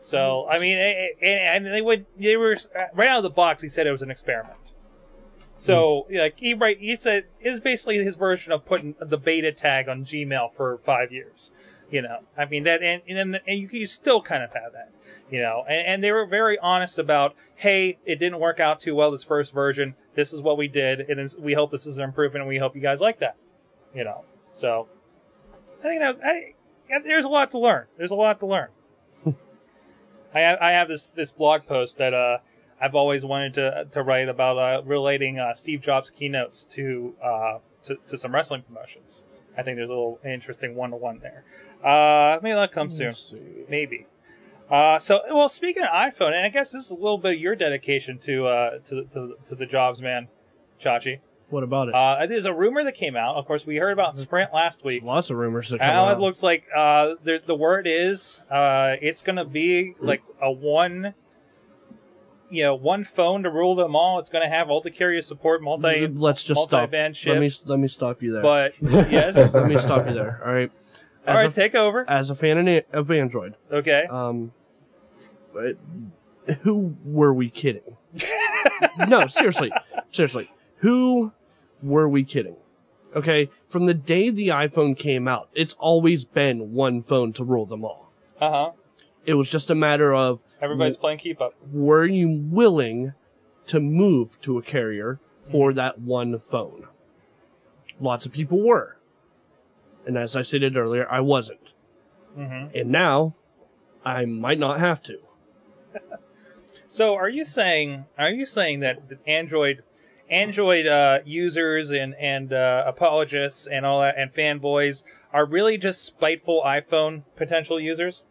So, I mean, and they would, they were, right out of the box, he said it was an experiment. So, mm. like, he right, he said, it's basically his version of putting the beta tag on Gmail for five years, you know? I mean, that, and, and, and you, you still kind of have that, you know? And, and they were very honest about, hey, it didn't work out too well, this first version. This is what we did, and we hope this is an improvement, and we hope you guys like that, you know? So, I think that was, I, there's a lot to learn. There's a lot to learn. I have, I have this, this blog post that uh, I've always wanted to to write about uh, relating uh, Steve Jobs' keynotes to, uh, to to some wrestling promotions. I think there's a little interesting one-to-one there. Uh, maybe that'll come soon. Maybe. Uh, so, well, speaking of iPhone, and I guess this is a little bit of your dedication to uh, to, to to the Jobs man, Chachi. What about it? Uh, there's a rumor that came out. Of course, we heard about Sprint last week. There's lots of rumors that come now out. Now it looks like uh, the, the word is uh, it's going to be like a one, you know, one phone to rule them all. It's going to have all the carrier support, multi. Let's just multi-band stop. Let me let me stop you there. But yes, let me stop you there. All right, all as right, a, take over. As a fan of Android, okay. Um, but who were we kidding? No, seriously, seriously. Who were we kidding? Okay, from the day the iPhone came out, it's always been one phone to rule them all. Uh-huh. It was just a matter of... Everybody's playing keep up. Were you willing to move to a carrier for that one phone? Lots of people were. And as I stated earlier, I wasn't. Mm-hmm. And now, I might not have to. So are you saying, are you saying that Android... Android uh, users and and uh, apologists and all that and fanboys are really just spiteful iPhone potential users?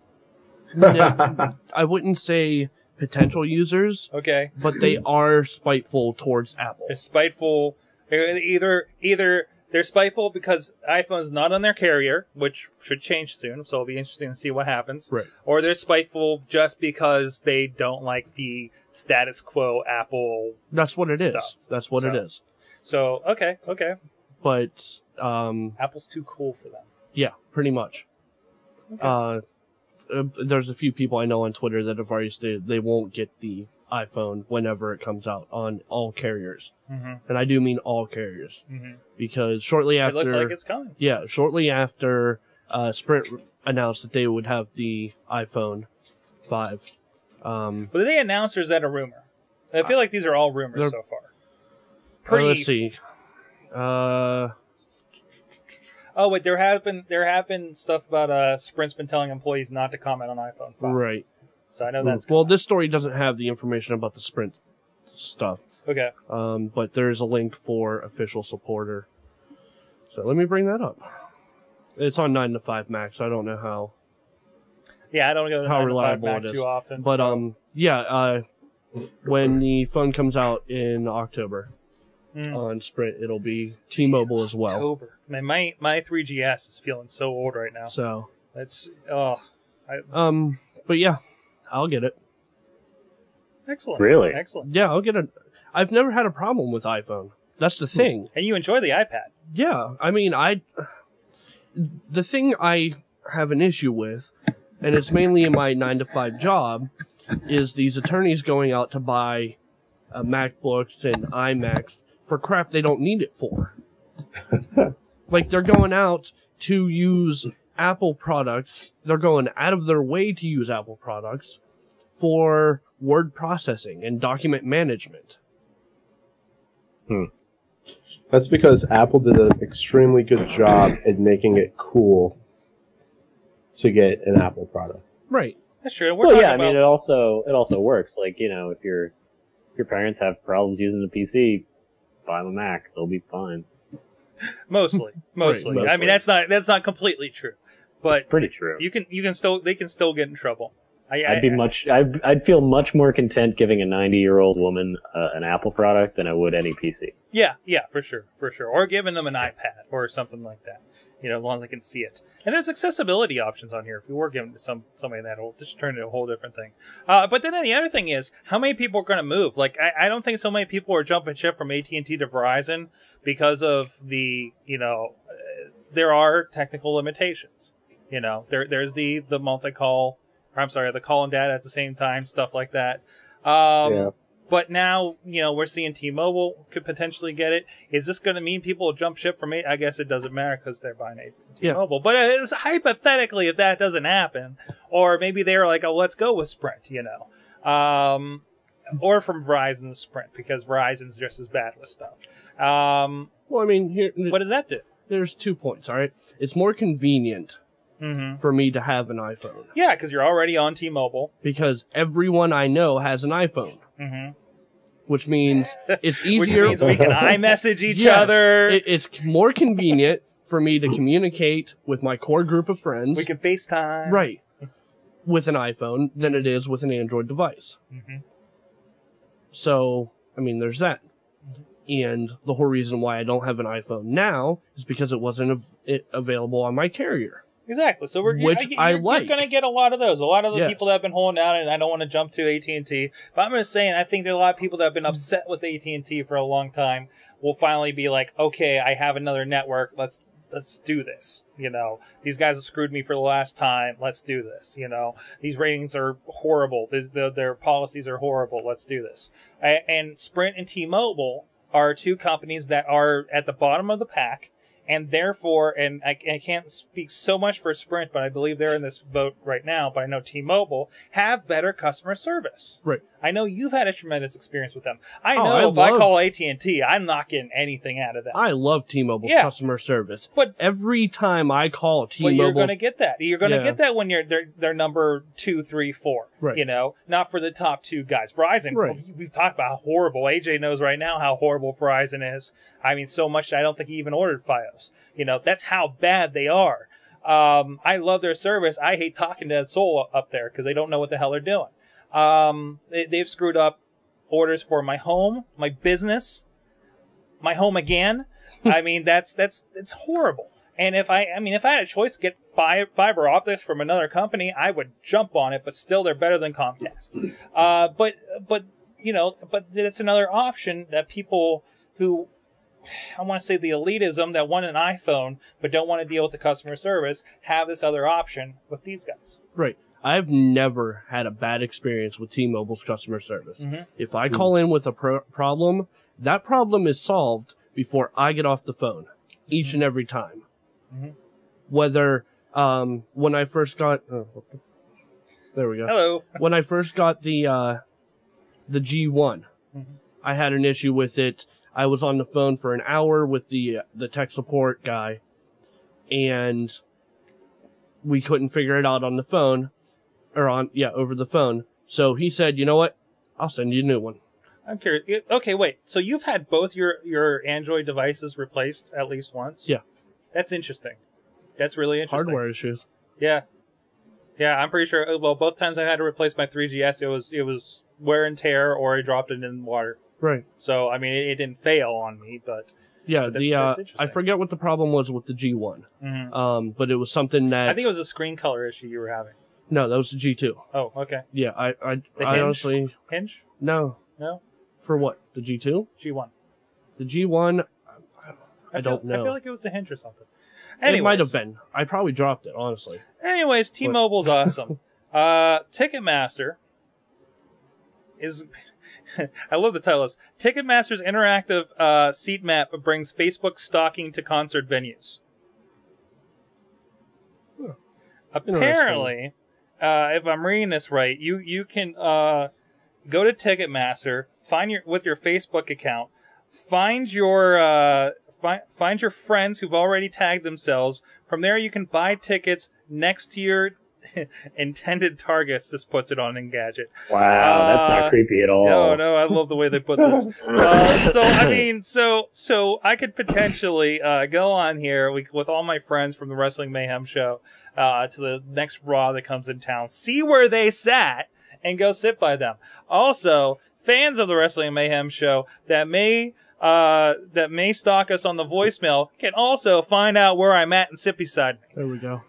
No, I wouldn't say potential users. Okay, but they are spiteful towards Apple. They're spiteful. Either either they're spiteful because iPhone's not on their carrier, which should change soon. So it'll be interesting to see what happens. Right. Or they're spiteful just because they don't like the status quo Apple. That's what it stuff. is. That's what so, it is. So, okay, okay. But um Apple's too cool for them. Yeah, pretty much. Okay. Uh, uh there's a few people I know on Twitter that have already stated they won't get the iPhone whenever it comes out on all carriers. Mm-hmm. And I do mean all carriers. Mm-hmm. Because shortly after it looks like it's coming. Yeah, shortly after uh Sprint announced that they would have the iPhone five. Um, but did they announce, or is that a rumor? I feel like these are all rumors so far. Pretty... Uh, let's see. Uh... Oh wait, there have been there have been stuff about uh, Sprint's been telling employees not to comment on iPhone five. Right. So I know that's well. Out. This story doesn't have the information about the Sprint stuff. Okay. Um, but there's a link for official supporter. So let me bring that up. It's on nine to five Mac, so I don't know how. Yeah, I don't go to how reliable it is. Too often, but so. um, yeah, uh, when the phone comes out in October mm. on Sprint, it'll be T-Mobile as well. October. Man, my my three G S is feeling so old right now. So that's oh, I, um, but yeah, I'll get it. Excellent. Really? Excellent. Yeah, I'll get it. I've never had a problem with iPhone. That's the thing. And you enjoy the iPad. Yeah, I mean, I. The thing I have an issue with. And it's mainly in my nine to five job, is these attorneys going out to buy uh, MacBooks and iMacs for crap they don't need it for. Like they're going out to use Apple products. They're going out of their way to use Apple products for word processing and document management. Hmm. That's because Apple did an extremely good job at making it cool to get an Apple product, right? That's true. We're well, yeah, I mean, it also it also works. Like you know, if your your parents have problems using the P C, buy them a Mac; they'll be fine. Mostly, mostly. Right, mostly. I mean, that's not that's not completely true, but it's pretty true. You can you can still they can still get in trouble. I, I'd I, be I, much I'd I'd feel much more content giving a ninety year old woman uh, an Apple product than I would any P C. Yeah, yeah, for sure, for sure. Or giving them an iPad or something like that. You know, as long as they can see it. And there's accessibility options on here. If you were giving it to some, somebody that old, just turn it into a whole different thing. Uh, but then the other thing is, how many people are going to move? Like, I, I don't think so many people are jumping ship from A T and T to Verizon because of the, you know, uh, there are technical limitations. You know, there there's the, the multi-call or I'm sorry, the call and data at the same time, stuff like that. Um, yeah. But now, you know, we're seeing T-Mobile could potentially get it. Is this going to mean people will jump ship from it? I guess it doesn't matter because they're buying T-Mobile. Yeah. But it was hypothetically, if that doesn't happen, or maybe they're like, oh, let's go with Sprint, you know. Um, or from Verizon to Sprint, because Verizon's just as bad with stuff. Um, well, I mean, here, what does that do? There's two points, all right? It's more convenient mm-hmm. for me to have an iPhone. Yeah, because you're already on T-Mobile. Because everyone I know has an iPhone. Mm-hmm. Which means it's easier. Which means we can iMessage each yes, other. It, it's more convenient for me to communicate with my core group of friends. We can FaceTime. Right. With an iPhone than it is with an Android device. Mm-hmm. So, I mean, there's that. And the whole reason why I don't have an iPhone now is because it wasn't av it available on my carrier. Exactly. So we're Which you're, I you're, like. You're going to get a lot of those. A lot of the yes. people that have been holding out, and I don't want to jump to A T and T, but I'm just saying I think there are a lot of people that have been upset with A T and T for a long time will finally be like, okay, I have another network. Let's let's do this. You know, these guys have screwed me for the last time. Let's do this. You know, these ratings are horrible. These, the, their policies are horrible. Let's do this. I, and Sprint and T-Mobile are two companies that are at the bottom of the pack. And therefore, and I, I can't speak so much for Sprint, but I believe they're in this boat right now, but I know T-Mobile, have better customer service. Right. I know you've had a tremendous experience with them. I oh, know I if love, I call A T and T, I'm not getting anything out of that. I love T-Mobile's yeah. customer service. But every time I call T-Mobile... Well, you're going to get that. You're going to yeah. get that when you're they're, they're number two, three, four. Right. You know, not for the top two guys. Verizon, right. well, we've talked about how horrible. A J knows right now how horrible Verizon is. I mean, so much that I don't think he even ordered Fios. You know, that's how bad they are. Um, I love their service. I hate talking to that soul up there because they don't know what the hell they're doing. Um, they, they've screwed up orders for my home, my business, my home again. I mean, that's, that's, it's horrible. And if I, I mean, if I had a choice to get fi fiber optics from another company, I would jump on it, but still they're better than Comcast. Uh, but, but, you know, but it's another option that people who, I want to say the elitism that want an iPhone, but don't want to deal with the customer service have this other option with these guys. Right. I've never had a bad experience with T-Mobile's customer service. Mm-hmm. If I call in with a pro problem, that problem is solved before I get off the phone, each mm-hmm. and every time. Mm-hmm. Whether um, when I first got, oh, there we go. Hello. When I first got the uh, the G one, mm-hmm. I had an issue with it. I was on the phone for an hour with the the tech support guy, and we couldn't figure it out on the phone. Or on, yeah, over the phone. So he said, you know what? I'll send you a new one. I'm curious. Okay, wait. So you've had both your, your Android devices replaced at least once? Yeah. That's interesting. That's really interesting. Hardware issues. Yeah. Yeah, I'm pretty sure. Well, both times I had to replace my three G S, it was, it was wear and tear, or I dropped it in water. Right. So, I mean, it, it didn't fail on me, but... Yeah, but that's, the uh, that's I forget what the problem was with the G one. Mm-hmm. um, but it was something that... I think it was a screen color issue you were having. No, that was the G two. Oh, okay. Yeah, I, I, the I hinge? honestly hinge. No, no. For what? The G two? G one. The G one. I, I, I don't feel, know. I feel like it was a hinge or something. Anyways. It might have been. I probably dropped it, honestly. Anyways, T-Mobile's awesome. Uh, Ticketmaster is. I love the title. Is Ticketmaster's interactive uh, seat map brings Facebook stalking to concert venues. Huh. Apparently. Uh, if I'm reading this right, you you can uh, go to Ticketmaster, find your with your Facebook account, find your uh, fi find your friends who've already tagged themselves. From there, you can buy tickets next to your intended targets. This puts it on Engadget. Wow, uh, that's not creepy at all. No, no, I love the way they put this. uh, so I mean, so so I could potentially uh, go on here with all my friends from the Wrestling Mayhem show. Uh, to the next Raw that comes in town, see where they sat, and go sit by them. Also, fans of the Wrestling Mayhem show that may uh, that may stalk us on the voicemail can also find out where I'm at and sit beside me. There we go.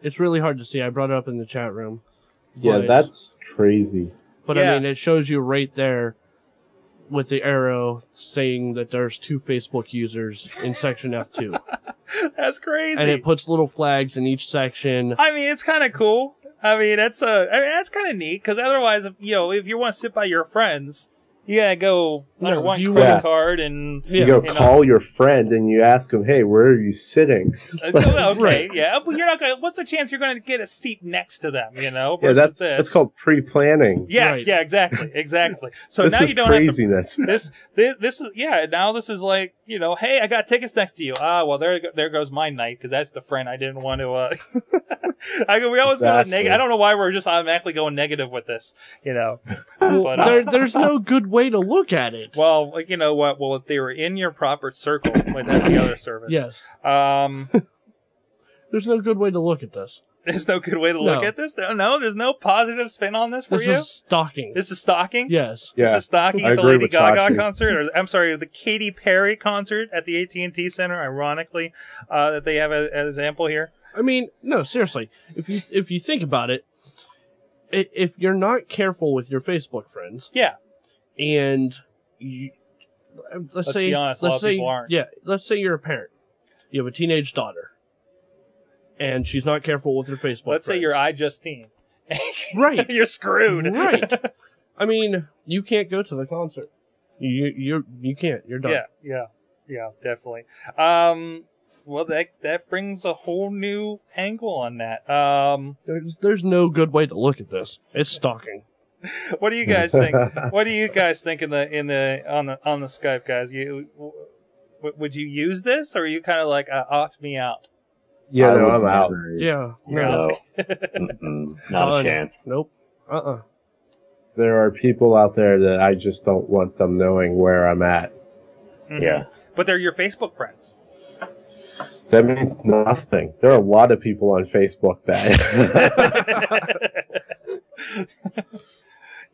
It's really hard to see. I brought it up in the chat room. Yeah, that's crazy. But yeah. I mean, it shows you right there with the arrow saying that there's two Facebook users in section F two. That's crazy. And it puts little flags in each section. I mean, it's kind of cool. I mean, that's a, I mean, that's kind of neat, because otherwise, if, you know, if you want to sit by your friends, you gotta go under no, one credit yeah. card and you, you know, go call you know. your friend and you ask him, hey, where are you sitting? okay, right. yeah, but you're not gonna. What's the chance you're gonna get a seat next to them? You know, yeah, that's this. that's called pre-planning. Yeah, right. yeah, exactly, exactly. So this now is you don't craziness. have to, this. This this is yeah. Now this is like, you know, hey, I got tickets next to you. Ah, well, there there goes my night, because that's the friend I didn't want to. Uh, I we always exactly. go negative. I don't know why we're just automatically going negative with this. You know, well, but, there, uh, there's no good way. way to look at it. Well, like, you know what? Well, if they were in your proper circle, like, that's the other service. Yes. Um, there's no good way to look at this. There's no good way to no. look at this? No, no, there's no positive spin on this for this you? This is stalking. This is stalking? Yes. Yeah. This is stalking I at the Lady Gaga concert, or I'm sorry, the Katy Perry concert at the A T and T Center, ironically, uh, that they have as an example here. I mean, no, seriously. If you, if you think about it, if you're not careful with your Facebook friends... Yeah. And you, let's, let's say, be honest, let's say, yeah, let's say you're a parent. You have a teenage daughter, and she's not careful with her Facebook. Let's friends. say you're I Justine, right? You're screwed, right? I mean, you can't go to the concert. You you you can't. You're done. Yeah, yeah, yeah, definitely. Um, well, that that brings a whole new angle on that. Um, there's there's no good way to look at this. It's stalking. What do you guys think? What do you guys think in the in the on the on the Skype guys? You w would you use this, or are you kind of like uh, opt me out? Yeah, no, I'm out. Yeah, no, Mm-mm, not uh, a chance. Nope. Uh uh. There are people out there that I just don't want them knowing where I'm at. Mm-hmm. Yeah, but they're your Facebook friends. That means nothing. There are a lot of people on Facebook that.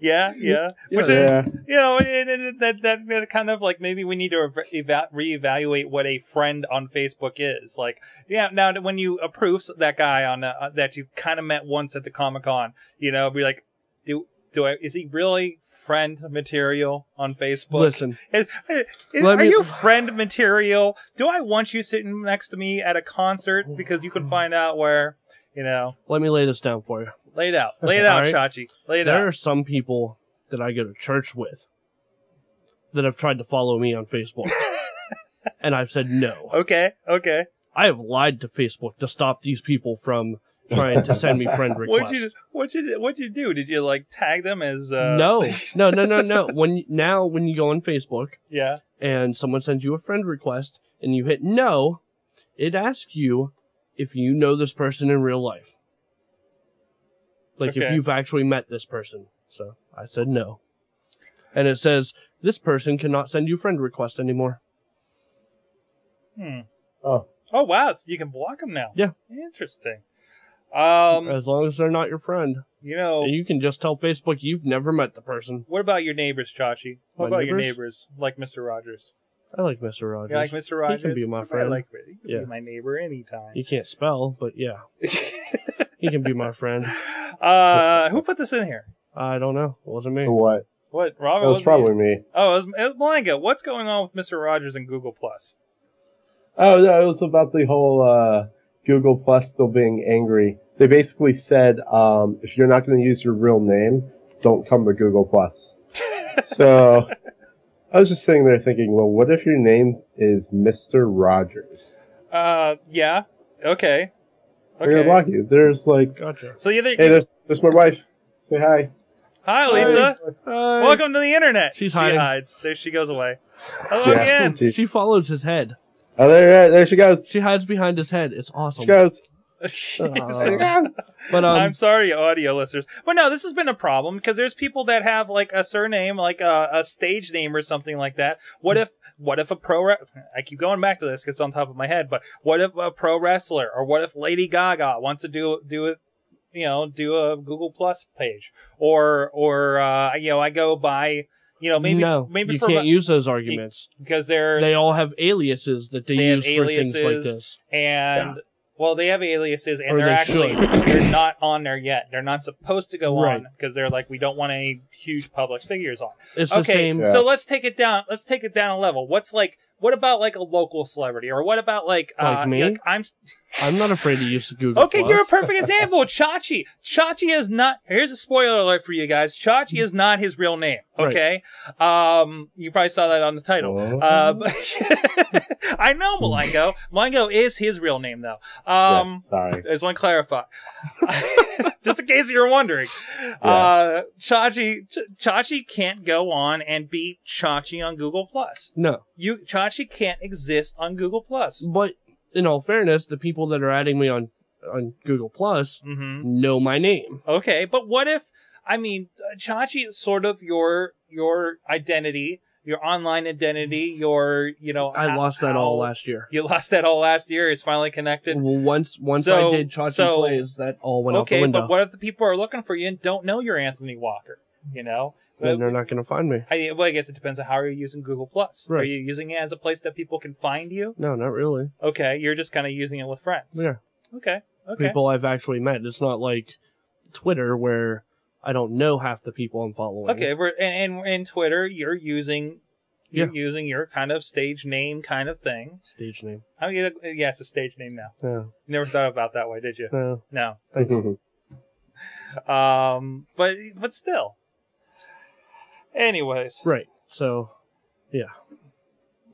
Yeah, yeah, which yeah. Is, you know, it, it, that that kind of like, maybe we need to reevaluate what a friend on Facebook is. Like, yeah, now when you approve that guy on uh, that you kind of met once at the Comic-Con, you know, be like, do do I is he really friend material on Facebook? Listen, is, is, are me... you friend material? Do I want you sitting next to me at a concert because you can find out where, you know? Let me lay this down for you. Lay it out. Lay it out, right? Chachi. Lay it there out. There are some people that I go to church with that have tried to follow me on Facebook. And I've said no. Okay, okay. I have lied to Facebook to stop these people from trying to send me friend requests. What'd you, what'd you, what'd you do? Did you, like, tag them as... Uh... No, no, no, no, no. When, now, when you go on Facebook, yeah, and someone sends you a friend request, and you hit no, it asks you if you know this person in real life. Like, okay, if you've actually met this person. So I said no. And it says, this person cannot send you friend requests anymore. Hmm. Oh. Oh, wow. So you can block them now. Yeah. Interesting. Um, as long as they're not your friend. You know. And you can just tell Facebook you've never met the person. What about your neighbors, Chachi? What my about neighbors? your neighbors? Like Mister Rogers. I like Mister Rogers. You like Mister Rogers? He can be my friend. I like, he can yeah. be my neighbor anytime. You can't spell, but yeah. He can be my friend. Uh, who put this in here? I don't know. It wasn't me. What? What? Robert? It was probably you? me. Oh, it was, it was Blanca. What's going on with Mister Rogers and Google Plus? Oh, no, it was about the whole uh, Google Plus still being angry. They basically said, um, if you're not going to use your real name, don't come to Google Plus. So I was just sitting there thinking, well, what if your name is Mister Rogers? Uh, yeah. Okay. Okay. They're gonna block you. There's like, gotcha. So yeah, hey, there's there's my wife. Say hi. Hi, Lisa. Hi. Welcome to the internet. She's hiding. She hides. There she goes away. Hello yeah. again. She, she follows his head. Oh, there, there she goes. She hides behind his head. It's awesome. She goes. uh, but um, I'm sorry, audio listeners. But no, this has been a problem because there's people that have like a surname, like a, a stage name or something like that. What if, what if a pro? I keep going back to this because it's on top of my head. But what if a pro wrestler, or what if Lady Gaga wants to do do it? You know, do a Google Plus page, or or uh, you know, I go by. You know, maybe no, maybe you for can't use those arguments because they're they all have aliases that they, they use for things like this and. Yeah. Well, they have aliases, and or they're they actually should. they're not on there yet. They're not supposed to go right. on because they're like, we don't want any huge public figures on. It's okay, the same. So yeah. let's take it down. Let's take it down a level. What's like What about like a local celebrity, or what about like like uh, me? Like, I'm I'm not afraid to use Google. Okay, Plus. You're a perfect example. Chachi. Chachi is not. Here's a spoiler alert for you guys. Chachi is not his real name. Okay. Right. Um, you probably saw that on the title. Oh. Uh, I know Malengo. Malengo is his real name though. Um, yes, sorry. I just want to clarify, just in case you're wondering. Yeah. Uh, Chachi Ch Chachi can't go on and be Chachi on Google Plus. No. You Chachi can't exist on Google Plus. But in all fairness, the people that are adding me on on Google Plus mm-hmm. know my name. Okay, but what if, I mean, Chachi is sort of your your identity, your online identity, your, you know. I how, lost that how, all last year. You lost that all last year. It's finally connected. Well, once once so, I did Chachi so, Plays, that all went okay, out the window. Okay, but what if the people are looking for you and don't know you're Anthony Walker, you know? Then they're not going to find me. I, well, I guess it depends on how you're using Google+. Right. Are you using it as a place that people can find you? No, not really. Okay, you're just kind of using it with friends. Yeah. Okay, okay. People I've actually met. It's not like Twitter where I don't know half the people I'm following. Okay, we're, and, and in Twitter, you're using you're yeah. using your kind of stage name kind of thing. Stage name. I mean, yeah, it's a stage name now. Yeah. You never thought about that way, did you? No. No. Thanks. um, but, but still. Anyways. Right. So, yeah.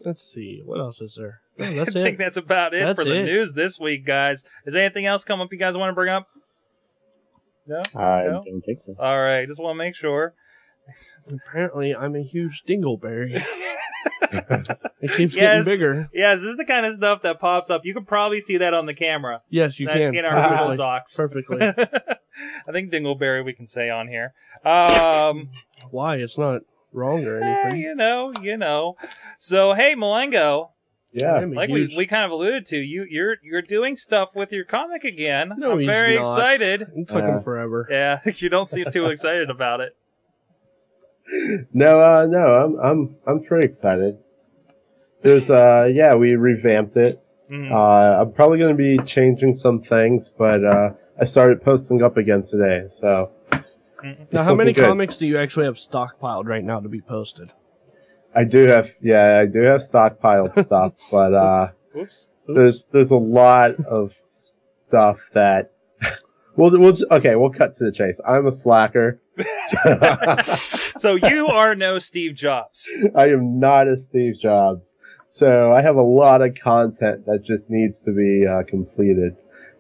Let's see. What else is there? Oh, that's I it. think that's about it that's for the it. news this week, guys. Is there anything else coming up you guys want to bring up? No? I no? don't think so. All right. Just want to make sure. Apparently, I'm a huge dingleberry. It keeps yes, getting bigger. Yes, this is the kind of stuff that pops up. You can probably see that on the camera. Yes, you can. In our Google Docs. Perfectly. I think dingleberry we can say on here. Um, Why? It's not wrong or anything. Eh, you know, you know. So, hey, Malengo. Yeah. Like huge... we, we kind of alluded to, you, you're you're doing stuff with your comic again. No, I'm he's very not. excited. It took yeah. him forever. Yeah, you don't seem too excited about it. No, uh, no, I'm I'm I'm pretty excited. There's uh yeah, we revamped it. Mm. Uh, I'm probably going to be changing some things, but uh, I started posting up again today. So now, how many good. comics do you actually have stockpiled right now to be posted? I do have, yeah, I do have stockpiled stuff, but uh, Oops. Oops. there's there's a lot of stuff that we'll we'll okay, we'll cut to the chase. I'm a slacker. So you are no Steve Jobs. I am not a Steve Jobs. So I have a lot of content that just needs to be uh, completed.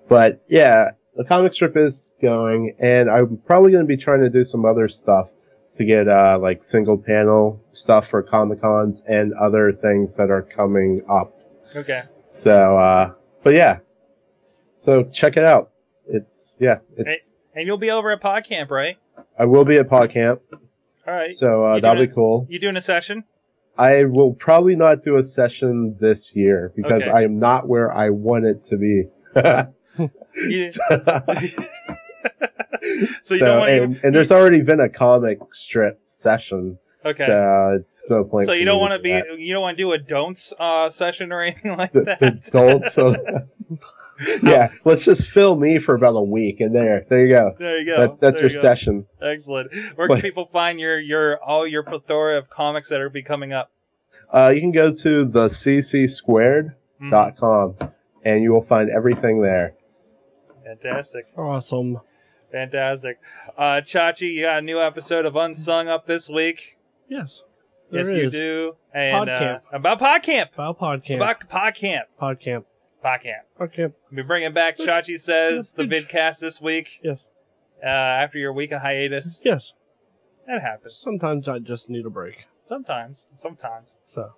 But yeah, the comic strip is going, and I'm probably going to be trying to do some other stuff to get uh, like single panel stuff for Comic Cons and other things that are coming up. Okay. So, uh, but yeah, so check it out. It's yeah, it's and you'll be over at PodCamp, right? I will be at PodCamp. All right. So uh, that'll be cool. You doing a session? I will probably not do a session this year because okay. I am not where I want it to be. you, so you so, don't want and, even, and there's you, already been a comic strip session. Okay. So, it's no point so you don't want to be that. you don't want to do a don'ts uh, session or anything like the, that. The don'ts. Of, yeah, let's just fill me for about a week, and there, there you go. There you go. That, that's there your you go. session. Excellent. Where can like, people find your your all your plethora of comics that are be coming up? Uh, you can go to the c c squared dot com, mm. and you will find everything there. Fantastic! Awesome! Fantastic! Uh, Chachi, you got a new episode of Unsung up this week. Yes. Yes, is. you do. And uh, about PodCamp. About PodCamp. About PodCamp. PodCamp. PodCamp. PodCamp. We're bringing back Chachi Says, the vidcast this week. Yes. Uh, after your week of hiatus. Yes. That happens. Sometimes I just need a break. Sometimes. Sometimes. So.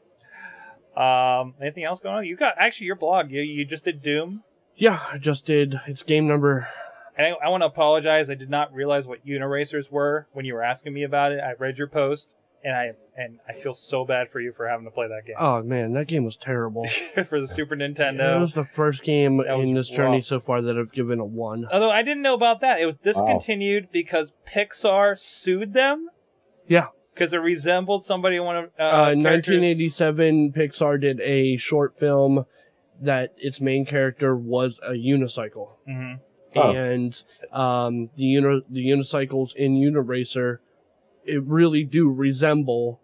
Um, anything else going on? You got, actually, your blog. You, you just did Doom. Yeah, I just did. It's game number. And I, I want to apologize. I did not realize what uniracers were when you were asking me about it. I read your post. And I and I feel so bad for you for having to play that game. Oh man, that game was terrible for the Super Nintendo. Yeah, that was the first game that in this rough. journey so far that I've given a one. Although I didn't know about that, it was discontinued wow. because Pixar sued them. Yeah, because it resembled somebody one of uh, uh, in nineteen eighty-seven. Pixar did a short film that its main character was a unicycle, mm-hmm. oh. and um, the uni the unicycles in Uniracer. It really do resemble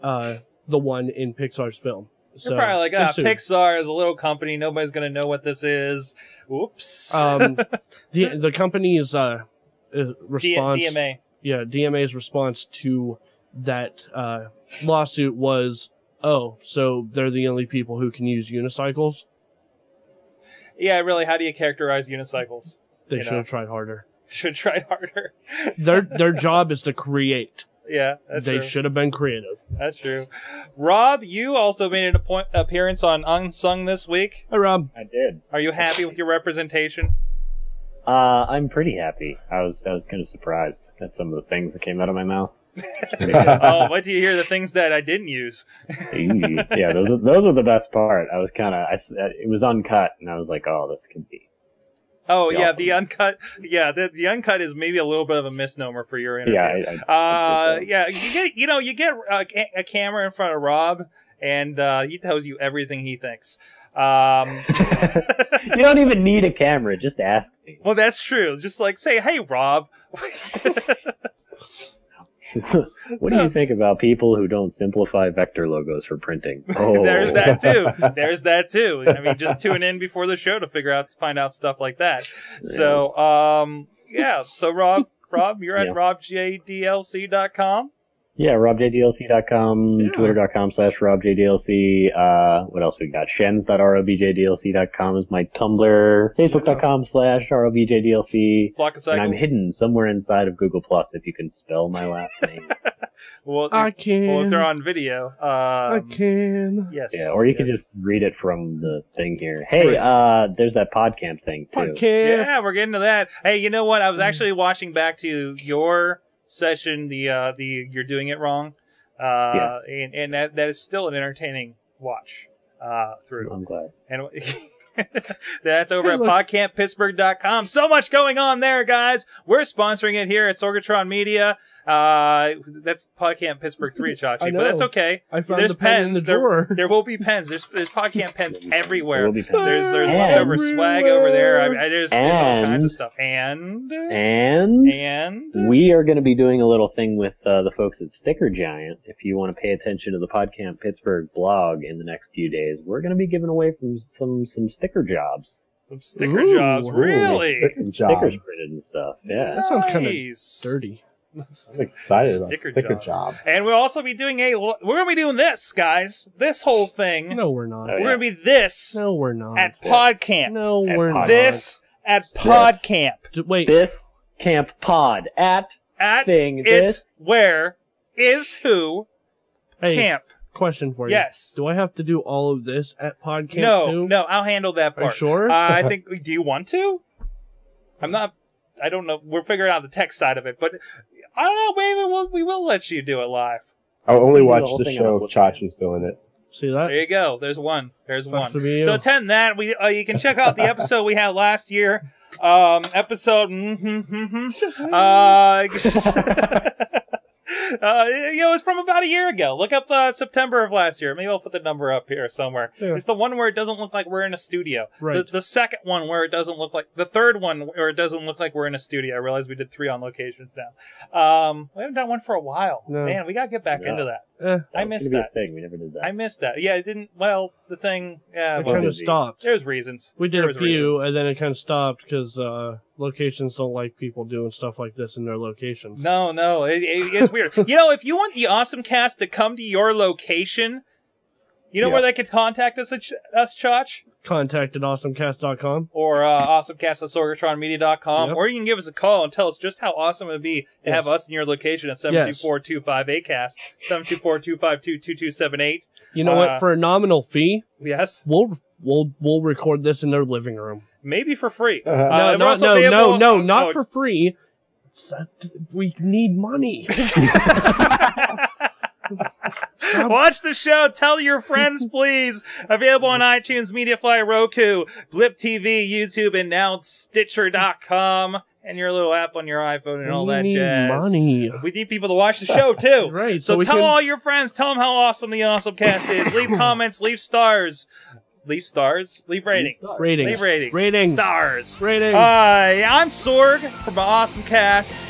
uh, the one in Pixar's film. So, they're probably like, ah, oh, Pixar is a little company. Nobody's going to know what this is. Oops. um, the the company's uh, response. D DMA. Yeah, D M A's response to that uh, lawsuit was, oh, so they're the only people who can use unicycles? Yeah, really, how do you characterize unicycles? They you should know? have tried harder. Should try harder. Their their job is to create. Yeah, that's they true. should have been creative. That's true. Rob, you also made an appoint appearance on Unsung this week. Hi, Rob. I did. Are you happy with your representation? Uh, I'm pretty happy. I was I was kind of surprised at some of the things that came out of my mouth. Oh, wait till you hear the things that I didn't use. Yeah, those are, those are the best part. I was kind of, it was uncut, and I was like, oh, this can be. Oh be yeah, awesome. the uncut. Yeah, the the uncut is maybe a little bit of a misnomer for your interview. Yeah, I, I, uh, yeah. You get, you know, you get a, a camera in front of Rob, and uh, he tells you everything he thinks. Um, you don't even need a camera; just ask me. Well, that's true. Just like say, "Hey, Rob." What do you think about people who don't simplify vector logos for printing? Oh. There's that too. There's that too. I mean, just tune in before the show to figure out, find out stuff like that. Yeah. So, um, yeah. So, Rob, Rob, you're at yeah. rob j d l c dot com. Yeah, rob j d l c dot com, yeah. twitter dot com slash rob j d l c. Uh, what else we got? shens dot rob j d l c dot com is my Tumblr. facebook dot com slash rob j d l c. And I'm hidden somewhere inside of Google plus, if you can spell my last name. well, I if, can. Well, if they're on video. Um, I can. Yes. Yeah, or you yes. can just read it from the thing here. Hey, uh, there's that PodCamp thing, too. PodCamp. Yeah, we're getting to that. Hey, you know what? I was actually watching back to your... session, the uh the you're doing it wrong, uh yeah. and, and that that is still an entertaining watch uh through. I'm glad. And that's over hey, at podcamp pittsburgh dot com. So much going on there, guys. We're sponsoring it here at Sorgatron Media. Uh, that's PodCamp Pittsburgh three, Chachi, but that's okay. I found there's the pen pens in the drawer. There, there will be pens. There's there's PodCamp pens everywhere. There pens. There's there's and leftover everywhere. swag over there. I mean, there's, and, there's all kinds of stuff. And and and we are going to be doing a little thing with uh, the folks at Sticker Giant. If you want to pay attention to the PodCamp Pittsburgh blog in the next few days, we're going to be giving away from some some sticker jobs. Some sticker ooh, jobs, ooh, really? Sticker jobs. Stickers printed and stuff. Yeah, nice. That sounds kind of dirty. I'm excited about sticker, sticker jobs. jobs. And we'll also be doing a... We're going to be doing this, guys. This whole thing. No, we're not. We're yeah. going to be this. No, we're not. At this. PodCamp. No, at we're not. This at PodCamp. This. Wait. This camp pod. At. At. Thing. It. This. Where. Is who. Hey, camp. Question for you. Yes. Do I have to do all of this at PodCamp No. Too? No, I'll handle that part. Are you sure? Uh, I think... Do you want to? I'm not... I don't know. We're figuring out the tech side of it, but... I don't know, maybe we'll, we will let you do it live. I'll only watch the, the show if Chachi's doing it. See that? There you go. There's one. There's Sucks one. So attend that. We uh, you can check out the episode we had last year. Um, episode. Mm-hmm, mm-hmm. Uh, uh, you know, it's from about a year ago. Look up uh, September of last year. Maybe I'll put the number up here somewhere. Yeah. It's the one where it doesn't look like we're in a studio. Right. The, the second one where it doesn't look like... The third one where it doesn't look like we're in a studio. I realize we did three on locations now. Um, we haven't done one for a while. No. Man, we got to get back yeah. into that. Eh. I missed that. Thing. We never did that. I missed that. Yeah, it didn't... Well, the thing... Yeah, it well, kind of stopped. There was reasons. We did a few, reasons. and then it kind of stopped because... Uh, locations don't like people doing stuff like this in their locations. No, no, it, it, it's weird. You know, if you want the Awesome Cast to come to your location, you know yeah. where they could contact us, us Chach? Contact at awesome cast dot com. Or uh, awesome cast at sorgatron media dot com. Yep. Or you can give us a call and tell us just how awesome it would be to yes. have us in your location at seven two four, two five eight, cast, seven two four, two five two, two two seven eight. You know uh, what? For a nominal fee, yes, we'll, we'll, we'll record this in their living room. Maybe for free. Uh, uh, no, no, no, no, no, not oh. for free. We need money. Watch the show. Tell your friends, please. Available on iTunes, Mediafly, Roku, Blip dot T V, YouTube, and now Stitcher dot com. And your little app on your iPhone and we all that need jazz. Money. We need people to watch the show, too. Right. So, so tell can... all your friends. Tell them how awesome the Awesome Cast is. Leave comments. Leave stars. Leave stars. Leave ratings. Leave, ratings. Leave ratings. Ratings. Stars. Ratings. Uh, I'm Sorg from the Awesome Cast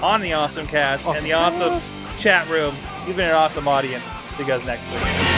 on the Awesome Cast awesome and the Awesome Cast. Chat Room. You've been an awesome audience. See you guys next week.